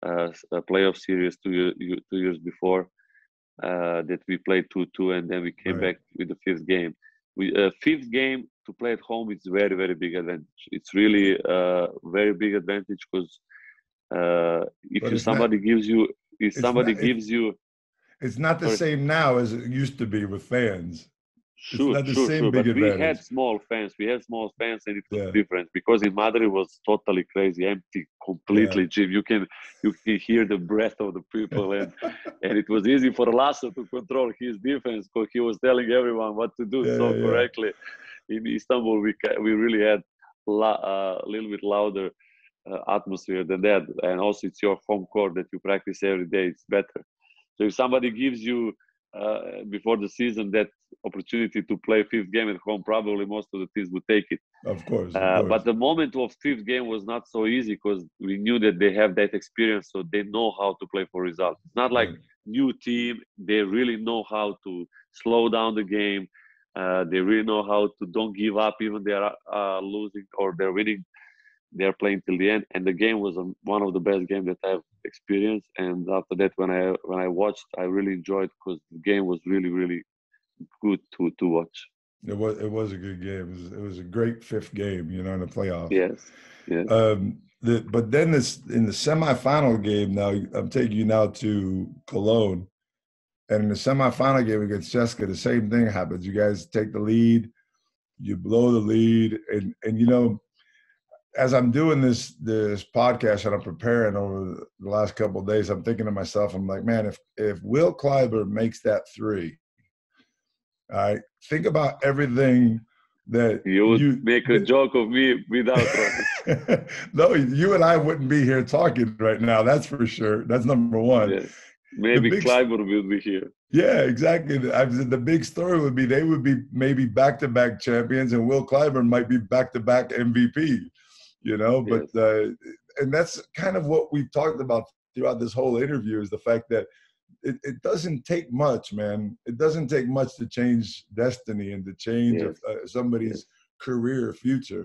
uh, playoff series two, year, two years before uh, that we played two two, and then we came right. back with the fifth game. We uh, fifth game to play at home is very, very big advantage. It's really a uh, very big advantage, because uh, if you, somebody not, gives you, if somebody not, gives you It's not the same now as it used to be with fans. Sure, it's not the sure, same sure. Big but advantage. We had small fans. We had small fans, and it was yeah. different, because in Madrid was totally crazy, empty, completely yeah. gym. You can you can hear the breath of the people, and and it was easy for Lasso to control his defense, because he was telling everyone what to do yeah, so yeah. correctly. In Istanbul, we we really had a uh, little bit louder uh, atmosphere than that, and also it's your home court that you practice every day. It's better. So if somebody gives you uh, before the season that opportunity to play fifth game at home, probably most of the teams would take it. Of course. Of uh, course. But the moment of fifth game was not so easy, because we knew that they have that experience, so they know how to play for results. It's not like right. new team. They really know how to slow down the game. Uh, they really know how to don't give up, even they are uh, losing or they're winning. They're playing till the end, and the game was one of the best games that I've experienced. And after that, when I when I watched, I really enjoyed, because the game was really, really good to to watch. It was it was a good game. It was, it was a great fifth game, you know, in the playoffs. Yes, yes. Um, the, but then this in the semifinal game. Now I'm taking you now to Cologne, and in the semifinal game against C S K A, the same thing happens. You guys take the lead, you blow the lead, and and you know. As I'm doing this this podcast and I'm preparing over the last couple of days, I'm thinking to myself, I'm like, man, if if Will Kleiber makes that three, I right, think about everything that you would you, make a joke of me without. No, you and I wouldn't be here talking right now. That's for sure. That's number one. Yes. Maybe big, Kleiber will be here. Yeah, exactly. I, the big story would be they would be maybe back-to-back champions, and Will Kleiber might be back-to-back M V P. You know, but yes. uh, and that's kind of what we've talked about throughout this whole interview, is the fact that it, it doesn't take much, man. It doesn't take much to change destiny and to change yes. uh, somebody's yes. career future.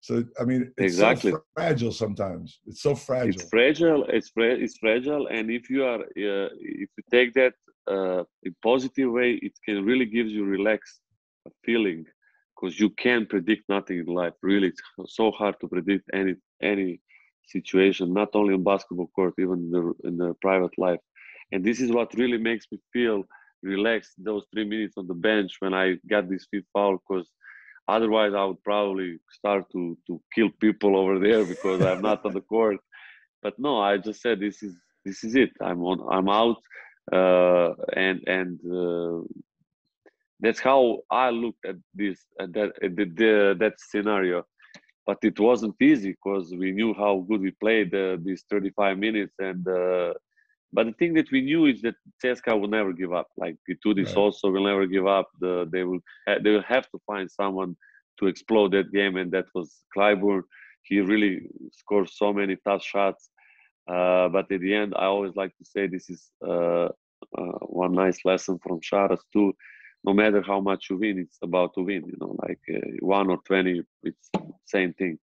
So, I mean, it's exactly. so fragile sometimes. It's so fragile. It's fragile. It's, fra- it's fragile. And if you are, uh, if you take that uh, in positive way, it can really give you relaxed feeling, because you can't predict nothing in life. Really, it's so hard to predict any any situation, not only on basketball court, even in the, in the private life. And this is what really makes me feel relaxed, those three minutes on the bench when I got this fifth foul, because otherwise I would probably start to, to kill people over there because I'm not on the court. But no, I just said, this is this is it. I'm on, I'm out. Uh, and and uh, that's how I looked at this, at that, at the, the, that scenario. But it wasn't easy because we knew how good we played uh, these thirty-five minutes. And uh, but the thing that we knew is that C S K A will never give up. Like Pitutis right. also will never give up. The, they will ha- they will have to find someone to explode that game, and that was Kleiber. He really scored so many tough shots. Uh, but at the end, I always like to say this is uh, uh, one nice lesson from Šaras too. No matter how much you win, it's about to win. You know, like uh, one or twenty, it's same thing.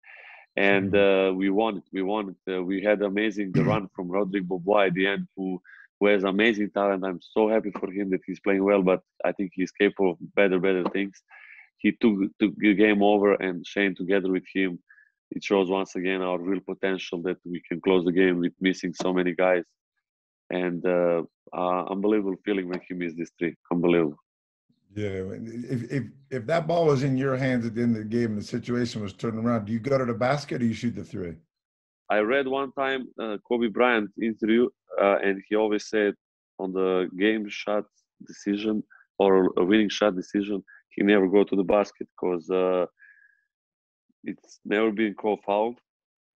And uh, we won it. We won it. Uh, we had amazing the run from Roderick Beaubois at the end, who, who has amazing talent. I'm so happy for him that he's playing well, but I think he's capable of better, better things. He took took the game over, and Shane together with him, it shows once again our real potential that we can close the game with missing so many guys. And uh, uh, unbelievable feeling when he missed this three. Unbelievable. Yeah, if if if that ball was in your hands at the end of the game and the situation was turned around, do you go to the basket or you shoot the three? I read one time uh, Kobe Bryant interview, uh, and he always said on the game shot decision or a winning shot decision, he never go to the basket because uh, it's never been called foul,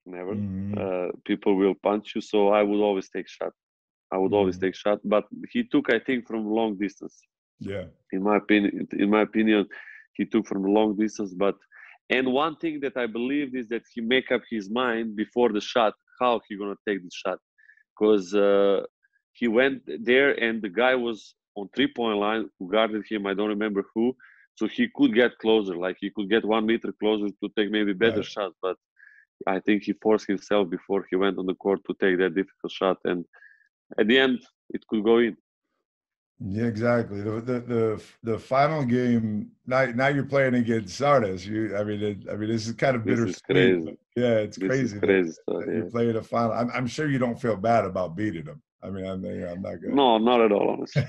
never. Mm-hmm. Uh, people will punch you, so I would always take shot. I would mm-hmm. always take shot, but he took, I think, from long distance. Yeah, in my opinion, in my opinion, he took from long distance. But and one thing that I believed is that he make up his mind before the shot how he gonna take the shot, because uh, he went there and the guy was on three point line who guarded him. I don't remember who, so he could get closer. Like he could get one meter closer to take maybe better right. shot. But I think he forced himself before he went on the court to take that difficult shot. And at the end, it could go in. Yeah, exactly. The, the the the final game. Now, now you're playing against Šaras. You, I mean, it, I mean, this is kind of bittersweet. Yeah, it's this crazy. crazy stuff, yeah. You're playing a final. I'm, I'm sure you don't feel bad about beating them. I mean, I'm, I'm not good. No, not at all, honestly.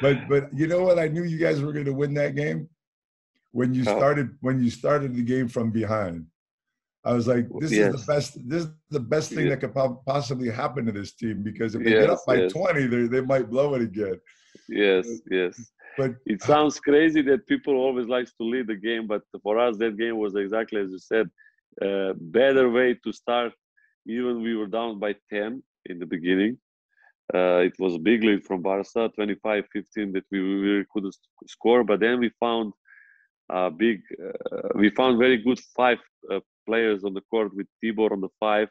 but but you know what? I knew you guys were going to win that game when you started when you started the game from behind. I was like, this yes. is the best. This is the best thing yes. that could po- possibly happen to this team, because if they yes, get up by yes. twenty, they they might blow it again. Yes, but, yes. But it sounds crazy that people always like to lead the game, but for us, that game was exactly as you said, uh, better way to start. Even we were down by ten in the beginning. Uh, it was a big lead from Barca, twenty-five fifteen, that we really couldn't score. But then we found a big. Uh, we found very good five. Uh, players on the court with Tibor on the five,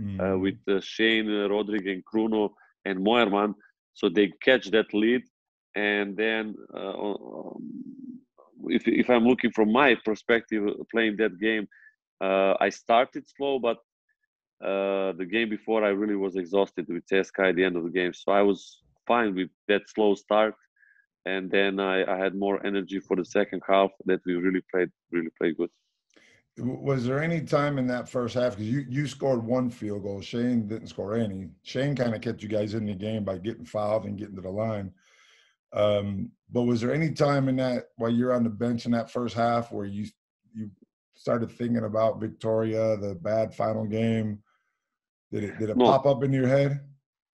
mm. uh, with uh, Shane, uh, Roderick, and Kruno, and Moerman. So they catch that lead. And then, uh, um, if if I'm looking from my perspective, playing that game, uh, I started slow, but uh, the game before I really was exhausted with C S K A at the end of the game. So I was fine with that slow start. And then I, I had more energy for the second half that we really played, really played good. Was there any time in that first half, because you, you scored one field goal, Shane didn't score any. Shane kind of kept you guys in the game by getting fouled and getting to the line. Um, but was there any time in that, while you're on the bench in that first half, where you you started thinking about Vitoria, the bad final game? Did it did it no. pop up in your head?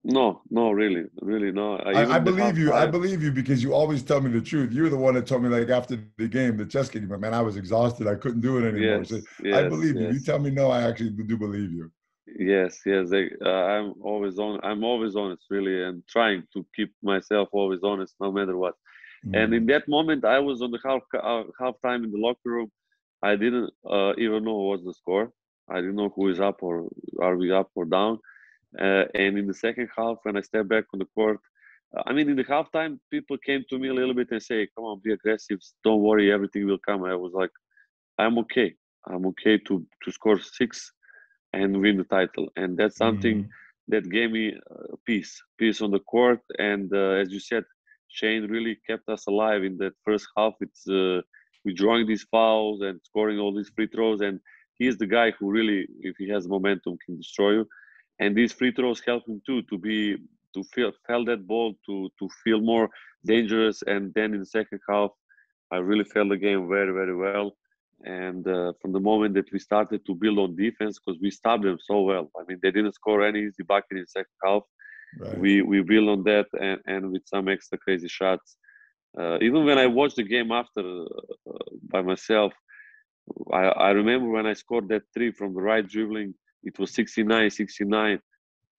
No, no, really, really, no. I, I believe you. Time. I believe you, because you always tell me the truth. You're the one that told me, like, after the game, the chess game, man, I was exhausted. I couldn't do it anymore. Yes, so yes, I believe yes. you. You tell me no, I actually do believe you. Yes, yes. I, uh, I'm always on. I'm always honest, really, and trying to keep myself always honest, no matter what. Mm. And in that moment, I was on the half uh, half time in the locker room. I didn't uh, even know what was the score. I didn't know who is up or are we up or down. Uh, and in the second half, when I stepped back on the court, uh, I mean, in the halftime, people came to me a little bit and say, come on, be aggressive. Don't worry, everything will come. I was like, I'm okay. I'm okay to, to score six and win the title. And that's something mm-hmm. that gave me uh, peace, peace on the court. And uh, as you said, Shane really kept us alive in that first half. It's uh, with drawing these fouls and scoring all these free throws. And he's the guy who really, if he has momentum, can destroy you. And these free throws help him too, to be, to feel, felt that ball, to, to feel more dangerous. And then in the second half, I really felt the game very, very well. And uh, from the moment that we started to build on defense, because we stopped them so well. I mean, they didn't score any easy bucket in the second half. Right. We we build on that and, and with some extra crazy shots. Uh, even when I watched the game after uh, by myself, I, I remember when I scored that three from the right dribbling, it was sixty-nine sixty-nine.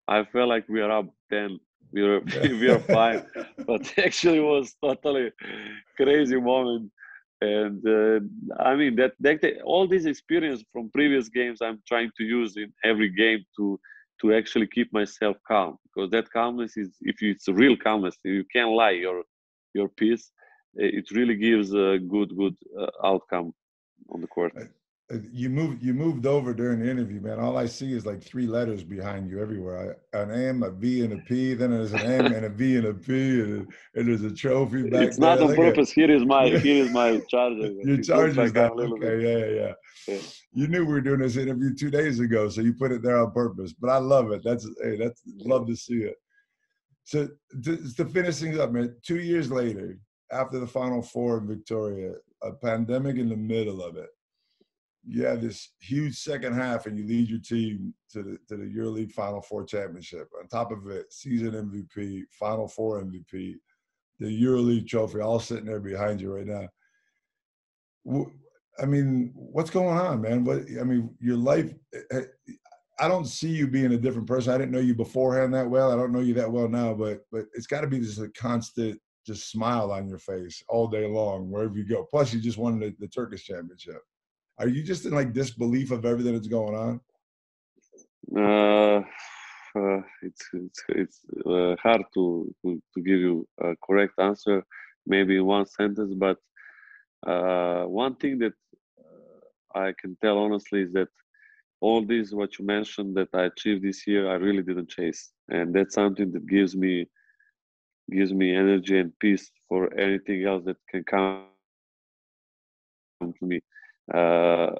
I felt like we are up ten. We are, yeah. we are fine. But actually it was totally crazy moment. And uh, I mean, that, that all this experience from previous games, I'm trying to use in every game to to actually keep myself calm, because that calmness is, if it's a real calmness, you can't lie your your peace. It really gives a good good uh, outcome on the court. You moved you moved over during the interview, man. All I see is like three letters behind you everywhere. I, an M, a V, and a P. Then there's an M and a V and a P, and, and there's a trophy back there. It's not on purpose. Here is my here is my charger. Your charger's down. Okay, yeah, yeah, yeah. You knew we were doing this interview two days ago, so you put it there on purpose. But I love it. That's hey, that's love to see it. So to, to finish things up, man. Two years later, after the Final Four in Vitoria, a pandemic in the middle of it. You have this huge second half, and you lead your team to the to the EuroLeague Final Four championship. On top of it, season M V P, Final Four M V P, the EuroLeague trophy, all sitting there behind you right now. I mean, what's going on, man? What I mean, your life. I don't see you being a different person. I didn't know you beforehand that well. I don't know you that well now, but but it's got to be just a constant, just smile on your face all day long wherever you go. Plus, you just won the, the Turkish championship. Are you just in like disbelief of everything that's going on? Uh, uh, it's it's, it's uh, hard to, to to give you a correct answer, maybe in one sentence. But uh, one thing that uh, I can tell honestly is that all this what you mentioned that I achieved this year, I really didn't chase, and that's something that gives me gives me energy and peace for anything else that can come to me. Uh,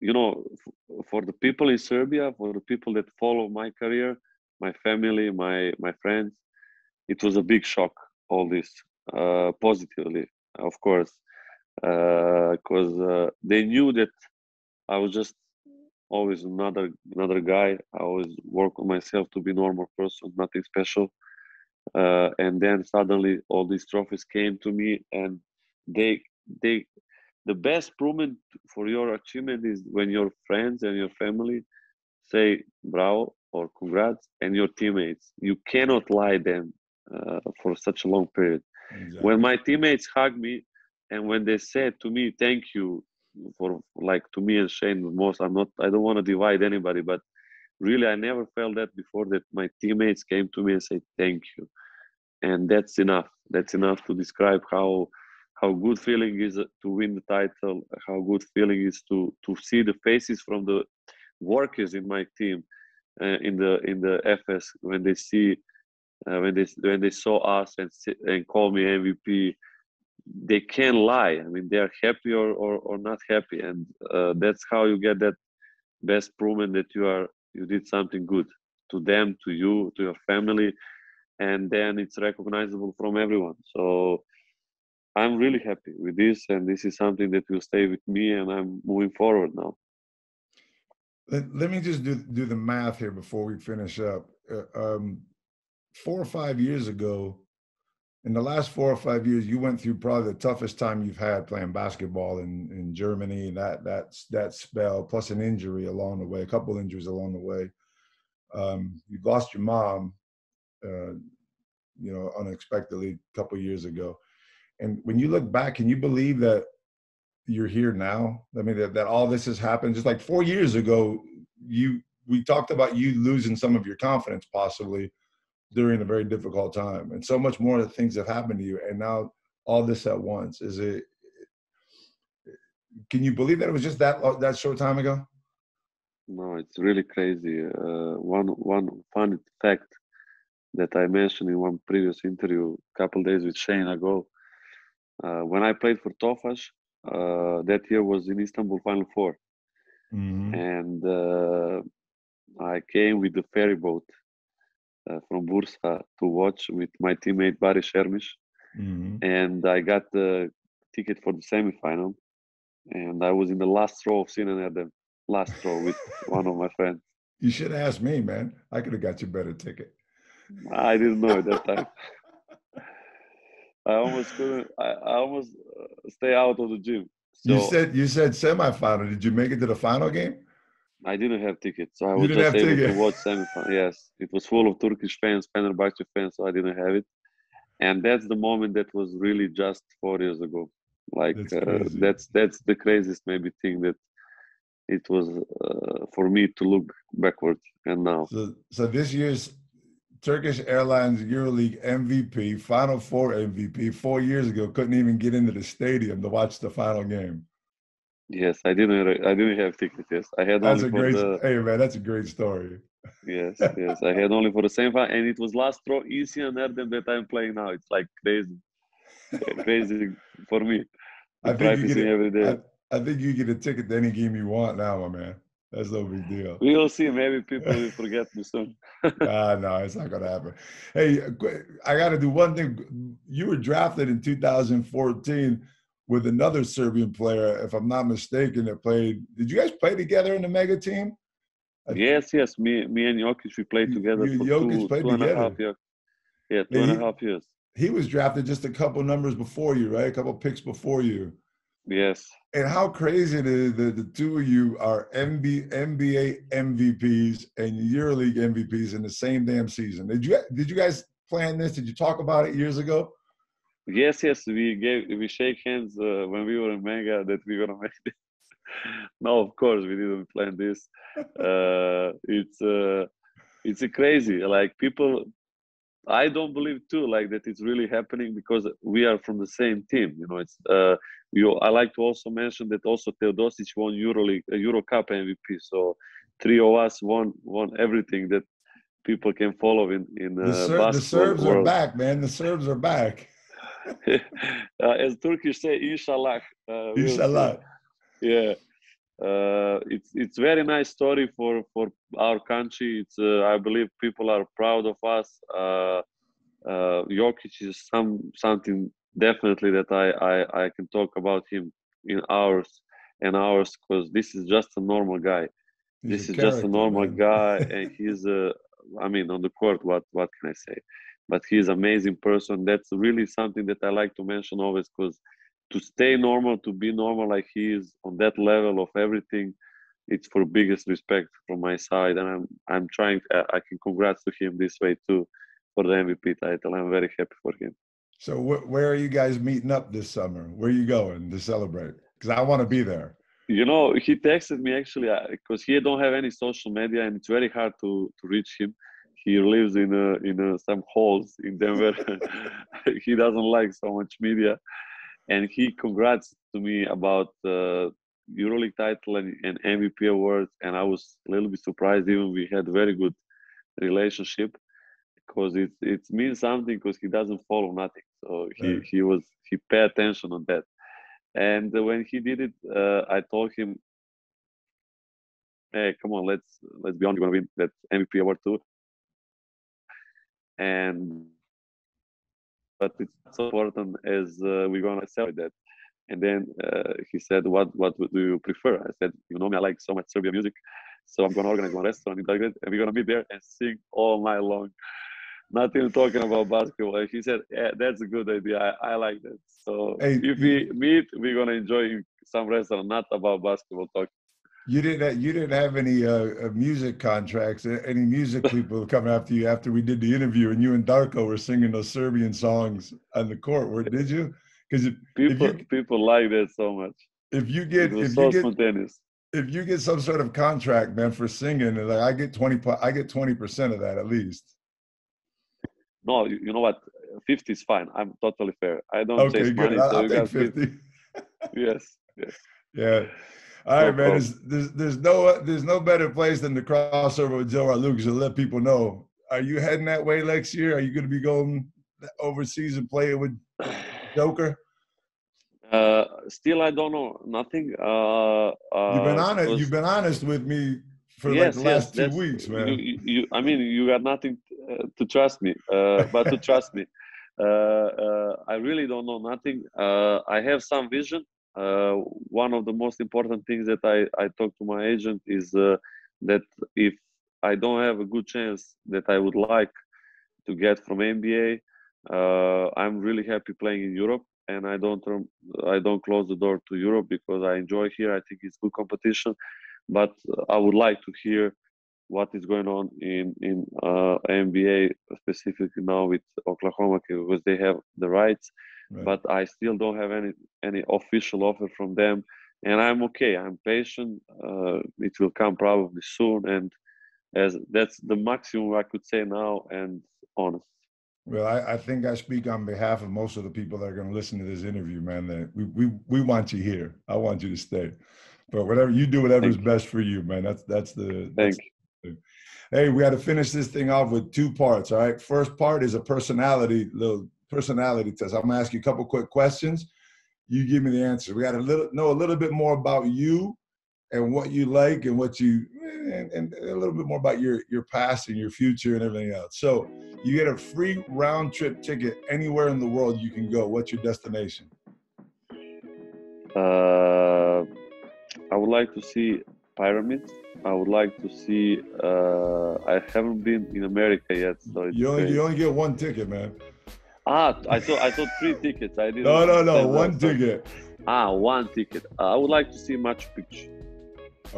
you know, f- for the people in Serbia, for the people that follow my career, my family, my, my friends, it was a big shock, all this, uh, positively, of course, because uh, uh, they knew that I was just always another, another guy. I always work on myself to be a normal person, nothing special. Uh, and then suddenly all these trophies came to me, and they, they, the best improvement for your achievement is when your friends and your family say bravo or congrats, and your teammates. You cannot lie them uh, for such a long period. Exactly. When my teammates hug me and when they said to me, thank you for, like to me and Shane the most, I'm not, I don't want to divide anybody, but really I never felt that before, that my teammates came to me and said, thank you. And that's enough. That's enough to describe how How good feeling is to win the title, how good feeling is to to see the faces from the workers in my team, uh, in the in the Efes, when they see uh, when they when they saw us and and call me M V P. They can't lie. I mean, they are happy or or, or not happy, and uh, that's how you get that best proven that you are you did something good to them, to you, to your family, and then it's recognizable from everyone. So I'm really happy with this, and this is something that will stay with me, and I'm moving forward now. Let, let me just do, do the math here before we finish up. Uh, um, four or five years ago, in the last four or five years, you went through probably the toughest time you've had playing basketball in, in Germany, that, that, that spell, plus an injury along the way, a couple injuries along the way. Um, you lost your mom, uh, you know, unexpectedly a couple years ago. And when you look back, can you believe that you're here now? I mean, that, that all this has happened. Just like four years ago, you we talked about you losing some of your confidence possibly during a very difficult time. And so much more things have happened to you. And now all this at once. Is it Can you believe that it was just that that short time ago? No, it's really crazy. Uh, one one funny fact that I mentioned in one previous interview a couple of days with Shane ago. Uh, when I played for Tofaş, uh, that year was in Istanbul Final Four. Mm-hmm. And uh, I came with the ferry boat uh, from Bursa to watch with my teammate Barış Ermiş. Mm-hmm. And I got the ticket for the semifinal. And I was in the last row of Sinan Erdem. Last row with one of my friends. You should have asked me, man. I could have got you a better ticket. I didn't know at that time. I almost couldn't. I, I almost stay out of the gym. So, you said you said semifinal. Did you make it to the final game? I didn't have tickets, so I was just able ticket. to watch semifinal. Yes, it was full of Turkish fans, Fenerbahce fans, so I didn't have it. And that's the moment that was really just four years ago. Like that's uh, that's, that's the craziest maybe thing that. It was uh, for me to look backward and now. So, so this year's Turkish Airlines EuroLeague M V P, Final Four M V P, four years ago couldn't even get into the stadium to watch the final game. Yes, I didn't. I didn't have tickets. Yes, I had that's only a for great, the. Hey man, that's a great story. Yes, yes, I had only for the same final, and it was last row, easy and Erdem that I'm playing now. It's like crazy, crazy for me. I think practicing you get every day. I, I think you get a ticket to any game you want now, my man. That's no big deal. We'll see. Maybe people will forget me soon. Ah, no, it's not going to happen. Hey, I got to do one thing. You were drafted in two thousand fourteen with another Serbian player, if I'm not mistaken, that played. Did you guys play together in the mega team? Yes, yes. Me, me and Jokic, we played together you, for Jokic two, played two and together. a half years. Yeah, two and, and he, a half years. He was drafted just a couple numbers before you, right? A couple picks before you. Yes. And how crazy it is that the two of you are N B A M V Ps and EuroLeague M V Ps in the same damn season. Did you did you guys plan this? Did you talk about it years ago? Yes, yes. We gave we shake hands uh, when we were in Mega that we were gonna make this. No, of course we didn't plan this. Uh, it's uh, it's a crazy like people. I don't believe too, like that it's really happening because we are from the same team. You know, it's. Uh, you. I like to also mention that also Teodosic won EuroLeague, uh, Euro Cup M V P. So three of us won won everything that people can follow in in uh, the, Ser basketball the Serbs world. Are back, man. The Serbs are back. uh, as Turkish say, inshallah. Uh, inshallah. We'll yeah. Uh, it's it's very nice story for, for our country. It's uh, I believe people are proud of us. Uh, uh, Jokic is some something definitely that I, I, I can talk about him in hours and hours because this is just a normal guy. He's this is just a normal man. guy, and he's uh, I mean on the court. What what can I say? But he's an amazing person. That's really something that I like to mention always because. To stay normal, to be normal like he is on that level of everything, it's for biggest respect from my side, and I'm I'm trying. I can congrats to him this way too for the M V P title. I'm very happy for him. So wh where are you guys meeting up this summer? Where are you going to celebrate? Because I want to be there. You know, he texted me actually because he don't have any social media, and it's very hard to to reach him. He lives in a, in a, some halls in Denver. He doesn't like so much media. And he congrats to me about the uh, EuroLeague title and, and M V P awards. And I was a little bit surprised. Even we had a very good relationship because it, it means something because he doesn't follow nothing. So he, right. he was he paid attention on that. And when he did it, uh, I told him, hey, come on, let's, let's be honest, you're going to win that M V P award too. And... But it's so important as uh, we're going to celebrate that. And then uh, he said, what what do you prefer? I said, you know me, I like so much Serbian music. So I'm going to organize one restaurant in Belgrade and we're going to be there and sing all night long. Not even talking about basketball. And he said, yeah, that's a good idea. I, I like that. So hey, if we meet, we're going to enjoy some restaurant, not about basketball talk. You didn't, you didn't have any uh, music contracts, any music people coming after you after we did the interview and you and Darko were singing those Serbian songs on the court, where, did you? Because people, if you, people like that so much. If you get, if so you spontaneous. Get, if you get some sort of contract, man, for singing, like I get twenty, I get twenty percent of that at least. No, you, you know what? Fifty is fine. I'm totally fair. I don't okay, chase good. money. I, so I you think fifty. Yes. Yes. Yeah. All right, man. There's, there's there's no there's no better place than the crossover with Joe Arlauckas to let people know. Are you heading that way next year? Are you going to be going overseas and playing with Joker? Uh, still, I don't know nothing. Uh, uh, you've been honest. Was, you've been honest with me for yes, like the last yes, two weeks, man. You, you, I mean, you got nothing to, uh, to trust me, uh, but to trust me. Uh, uh, I really don't know nothing. Uh, I have some vision. Uh, one of the most important things that I, I talked to my agent is uh, that if I don't have a good chance that I would like to get from N B A, uh, I'm really happy playing in Europe, and I don't I don't close the door to Europe because I enjoy here. I think it's good competition, but I would like to hear what is going on in in uh, N B A specifically now with Oklahoma because they have the rights. Right. But I still don't have any any official offer from them, and I'm okay. I'm patient. Uh, it will come probably soon, and as that's the maximum I could say now. And honest. Well, I, I think I speak on behalf of most of the people that are going to listen to this interview, man. That we we we want you here. I want you to stay. But whatever you do, whatever Thank is you. best for you, man. That's that's the. That's, Thank you. Hey, we got to finish this thing off with two parts. All right. First part is a personality little. personality test. I'm gonna ask you a couple quick questions. You give me the answer. We got to little, know a little bit more about you and what you like and what you and, and a little bit more about your your past and your future and everything else. So you get a free round trip ticket anywhere in the world you can go. What's your destination? Uh, I would like to see pyramids. I would like to see. Uh, I haven't been in America yet, so it's you only crazy. You only get one ticket, man. Ah, I thought I thought three tickets. I didn't. No, no, no, one that. ticket. Ah, one ticket. Uh, I would like to see Machu Picchu.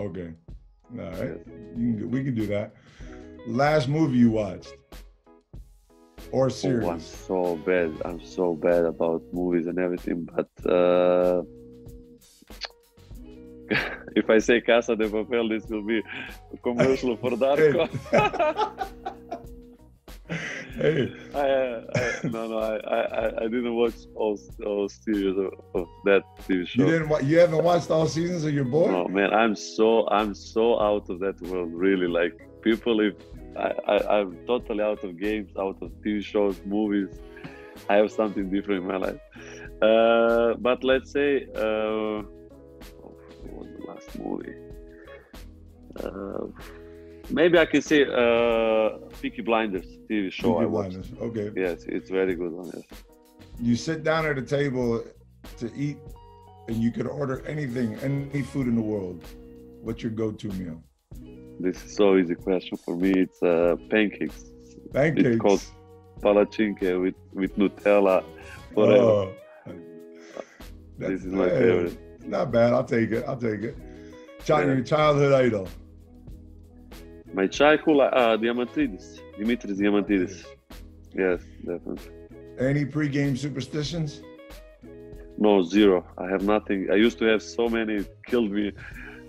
Okay, all right, yes. you can, we can do that. Last movie you watched or series? Oh, I'm so bad. I'm so bad about movies and everything. But uh, if I say Casa de Papel, this will be a commercial for Darko. Hey. Hey. I, uh, I, no, no, I, I, I didn't watch all all series of, of that T V show. You didn't. Wa you haven't watched all seasons of your boy? Oh man, I'm so I'm so out of that world. Really, like people, if I, I I'm totally out of games, out of T V shows, movies. I have something different in my life. Uh, but let's say, uh, oh, what was the last movie? Uh, Maybe I can say uh, Peaky Blinders T V show. Peaky Blinders, okay. Yes, it's very good one. Yes. You sit down at a table to eat, and you can order anything, any food in the world. What's your go-to meal? This is so easy question for me. It's uh, pancakes. Pancakes. It's called palacinke with with Nutella. Forever. Oh, this is my hey, favorite. Not bad. I'll take it. I'll take it. Child, yeah. Your childhood idol. My childhood, uh, Diamantidis, Dimitris Diamantidis. Yes, definitely. Any pre-game superstitions? No, zero. I have nothing. I used to have so many. It killed me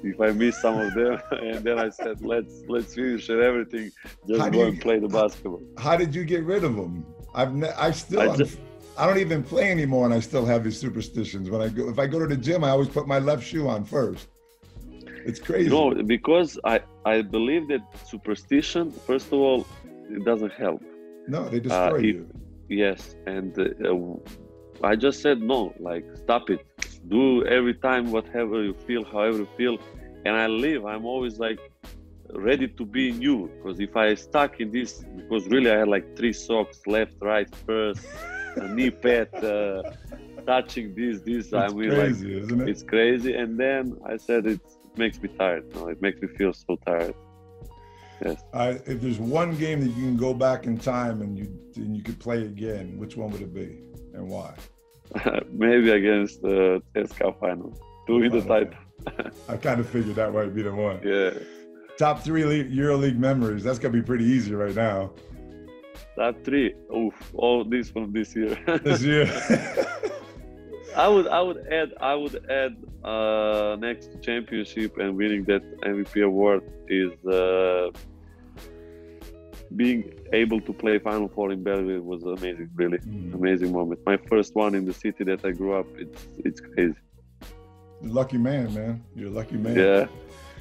if I missed some of them. And then I said, let's let's finish everything. Just how go you, and play the basketball. How did you get rid of them? I've ne I still I, just, I don't even play anymore, and I still have these superstitions. When I go, if I go to the gym, I always put my left shoe on first. It's crazy. No, because I, I believe that superstition, first of all, it doesn't help. No, they destroy uh, it, you. Yes, and uh, I just said no, like stop it. Do every time whatever you feel, however you feel, and I live. I'm always like ready to be new because if I stuck in this, because really I had like three socks, left, right, first, a knee pad, uh, touching this, this. It's I mean, crazy, like, isn't it? It's crazy. And then I said it's. Makes me tired. No, it makes me feel so tired. Yes. Uh, if there's one game that you can go back in time and you and you could play again, which one would it be, and why? Maybe against the uh, C S K A final, to win the title. I kind of figured that might be the one. Yeah. Top three EuroLeague memories. That's gonna be pretty easy right now. Top three. Oof! All this from this year. This year. I would, I would add, I would add uh, next championship and winning that M V P award is uh, being able to play Final Four in Belgrade was amazing, really mm. amazing moment. My first one in the city that I grew up. It's it's crazy. lucky man, man. You're a lucky man. Yeah.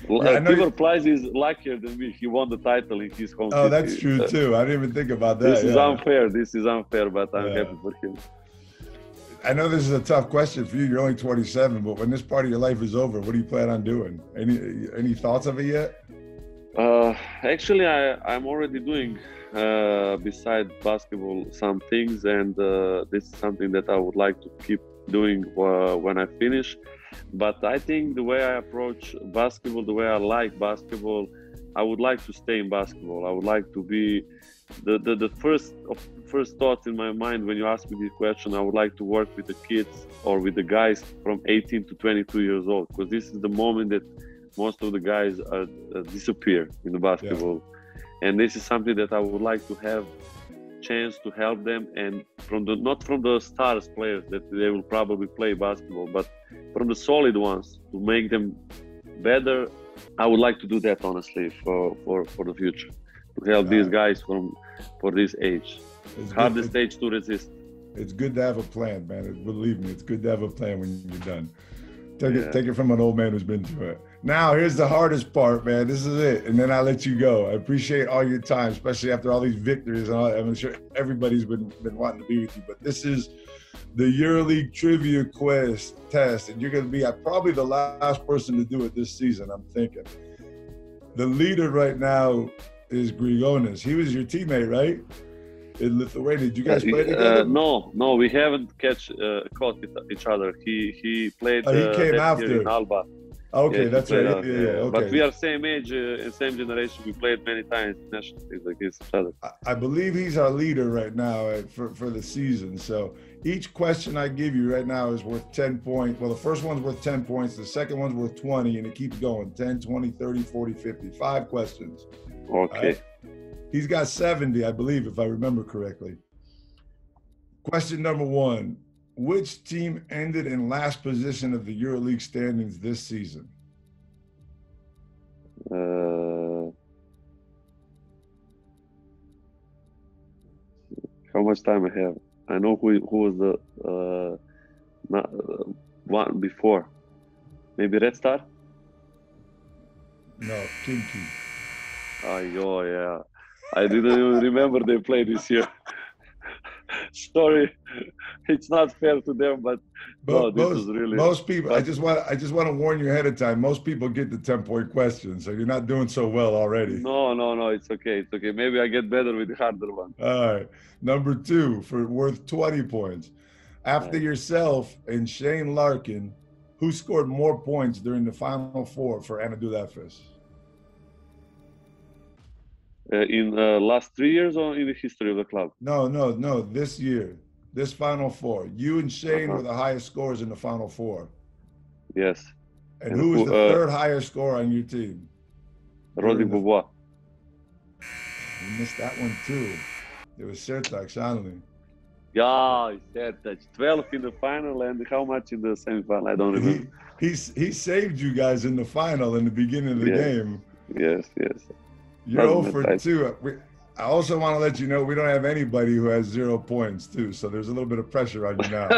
Yeah, River Plate is luckier than me. He won the title in his home. Oh, city. That's true too. I didn't even think about that. This yeah. is unfair. This is unfair, but I'm yeah. happy for him. I know this is a tough question for you. You're only twenty-seven, but when this part of your life is over, what do you plan on doing? Any any thoughts of it yet? Uh, actually, I I'm already doing uh, besides basketball some things, and uh, this is something that I would like to keep doing uh, when I finish. But I think the way I approach basketball, the way I like basketball, I would like to stay in basketball. I would like to be the the, the first first thought in my mind when you ask me this question. I would like to work with the kids or with the guys from eighteen to twenty-two years old, because this is the moment that most of the guys are, uh, disappear in the basketball, yeah. and this is something that I would like to have chance to help them, and from the not from the stars players that they will probably play basketball, but from the solid ones to make them better. I would like to do that, honestly, for for, for the future, to help yeah. these guys from for this age. It's hardest good, age to resist. It's good to have a plan, man. Believe me, it's good to have a plan when you're done. Take yeah. it take it from an old man who's been through it. Now, here's the hardest part, man. This is it. And then I'll let you go. I appreciate all your time, especially after all these victories. And all, I'm sure everybody's been, been wanting to be with you. But this is the EuroLeague trivia quiz test. And you're going to be probably the last person to do it this season, I'm thinking. The leader right now is Grigonas. He was your teammate, right? In Lithuania. Did you guys play together? Uh, no, no, we haven't catch uh, caught each other. He he played oh, he uh, came after. Year in Alba. Okay, yeah, that's right. Out, yeah, yeah, yeah. Okay. But we are same age uh, and same generation. We played many times national things like this. I believe he's our leader right now uh, for for the season. So each question I give you right now is worth ten points. Well, the first one's worth ten points. The second one's worth twenty, and it keeps going. ten, twenty, thirty, forty, fifty. Five questions. Okay. Right? He's got seventy, I believe, if I remember correctly. Question number one. Which team ended in last position of the EuroLeague standings this season? Uh, how much time I have? I know who who was the uh, not, uh, one before. Maybe Red Star? No, Kinky. Oh, yo, yeah. I didn't even remember they played this year. Sorry, it's not fair to them, but no, this most, is really most people. But, I just want I just want to warn you ahead of time. Most people get the ten-point question, so you're not doing so well already. No, no, no, it's okay, it's okay. Maybe I get better with the harder one. All right, number two for worth twenty points. After right. yourself and Shane Larkin, who scored more points during the Final Four for Anadolu Efes? Uh, in the uh, last three years or in the history of the club? No, no, no, this year, this Final Four. You and Shane uh-huh. were the highest scorers in the Final Four. Yes. And, and who was the uh, third highest scorer on your team? Roderick Beaubois. You missed that one too. It was Sertak Şanlı. Yeah, Sertak. twelve in the final, and how much in the semifinal? I don't remember. He, he, he saved you guys in the final in the beginning of the yes. game. Yes, yes. You're oh for two. We, I also want to let you know we don't have anybody who has zero points, too. So there's a little bit of pressure on you now.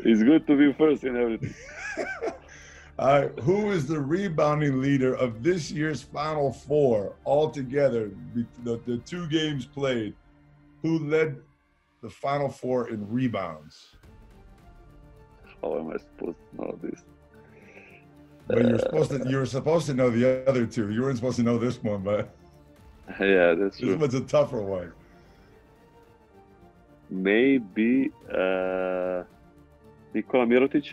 It's good to be first in everything. All right. Who is the rebounding leader of this year's Final Four altogether, the, the two games played? Who led the Final Four in rebounds? How am I supposed to know this? But you're supposed to you were supposed to know the other two. You weren't supposed to know this one, but yeah, that's true. This one's a tougher one. Maybe uh, Nikola Mirotic.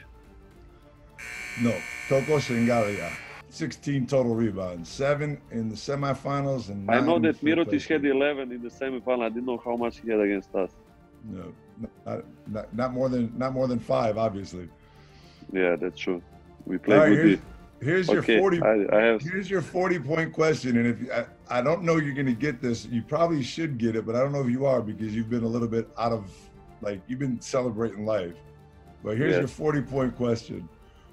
No, Tofaş and sixteen total rebounds, seven in the semifinals, and nine I know that Mirotic had eleven in the semifinal. I didn't know how much he had against us. No, not, not, not more than not more than five, obviously. Yeah, that's true. We play right, here's, here's okay, your forty. I, I have... Here's your forty-point question, and if you, I, I don't know you're going to get this, you probably should get it, but I don't know if you are because you've been a little bit out of, like you've been celebrating life. But here's yes. your forty-point question: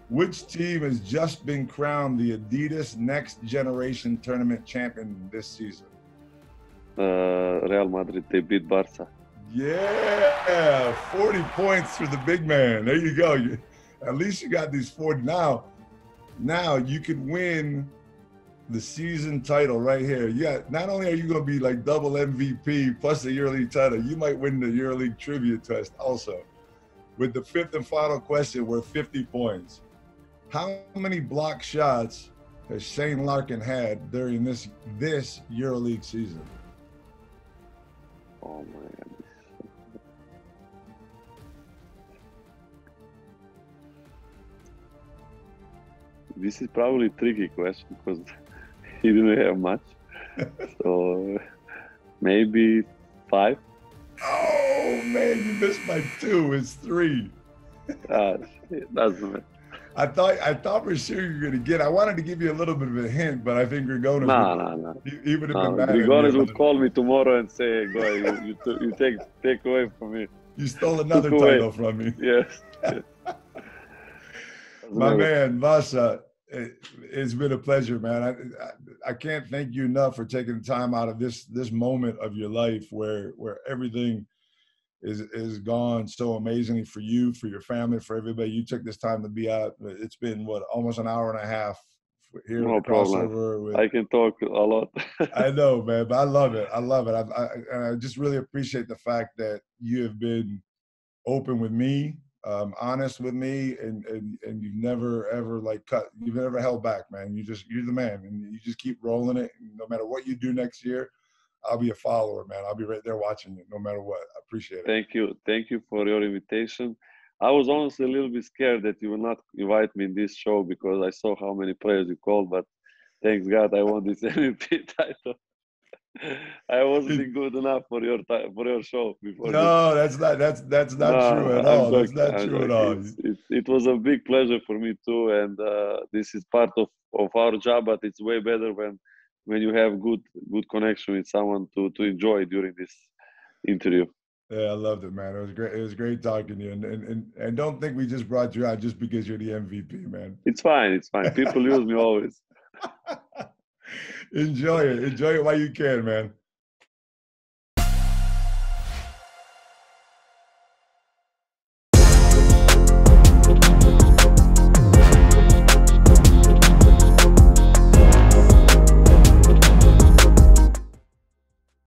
which team has just been crowned the Adidas Next Generation Tournament champion this season? Uh, Real Madrid. They beat Barca. Yeah, forty points for the big man. There you go. You, At least you got these four now. Now you could win the season title right here. Yeah, not only are you going to be like double M V P plus the EuroLeague title, you might win the EuroLeague trivia test also. With the fifth and final question worth fifty points. How many block shots has Shane Larkin had during this this EuroLeague season? Oh man. This is probably a tricky question because he didn't have much. So maybe five. Oh man, you missed by two. It's three. Ah, shit, that's it. I thought I thought for sure you were gonna get. I wanted to give you a little bit of a hint, but I think Grigonas. No, no, no. Even if no, Grigonas would call me tomorrow and say, "Go, you, you, you take take away from me. You stole another title from me." Yes. yes. My man, Vasa, it, it's been a pleasure, man. I, I I can't thank you enough for taking the time out of this this moment of your life where where everything is is gone so amazingly for you, for your family, for everybody. You took this time to be out. It's been what, almost an hour and a half here. No problem. With, I can talk a lot. I know, man, but I love it. I love it. I, I and I just really appreciate the fact that you have been open with me, um, honest with me, and and and you've never ever like cut. You've never held back, man. You just you're the man, and you just keep rolling it. And no matter what you do next year, I'll be a follower, man. I'll be right there watching you no matter what. I appreciate it. Thank you. Thank you for your invitation. I was honestly a little bit scared that you would not invite me in this show because I saw how many players you called, but thanks God I won this M V P title. I wasn't good enough for your time, for your show before. No, this. that's not that's that's not no, true at all. Like, that's not I'm true like, at all. It, it was a big pleasure for me too, and uh, this is part of, of our job, but it's way better when when you have good good connection with someone to to enjoy during this interview. Yeah, I loved it, man. It was great. It was great talking to you. And and and, and don't think we just brought you out just because you're the M V P, man. It's fine. It's fine. People use me always. Enjoy it. Enjoy it while you can, man.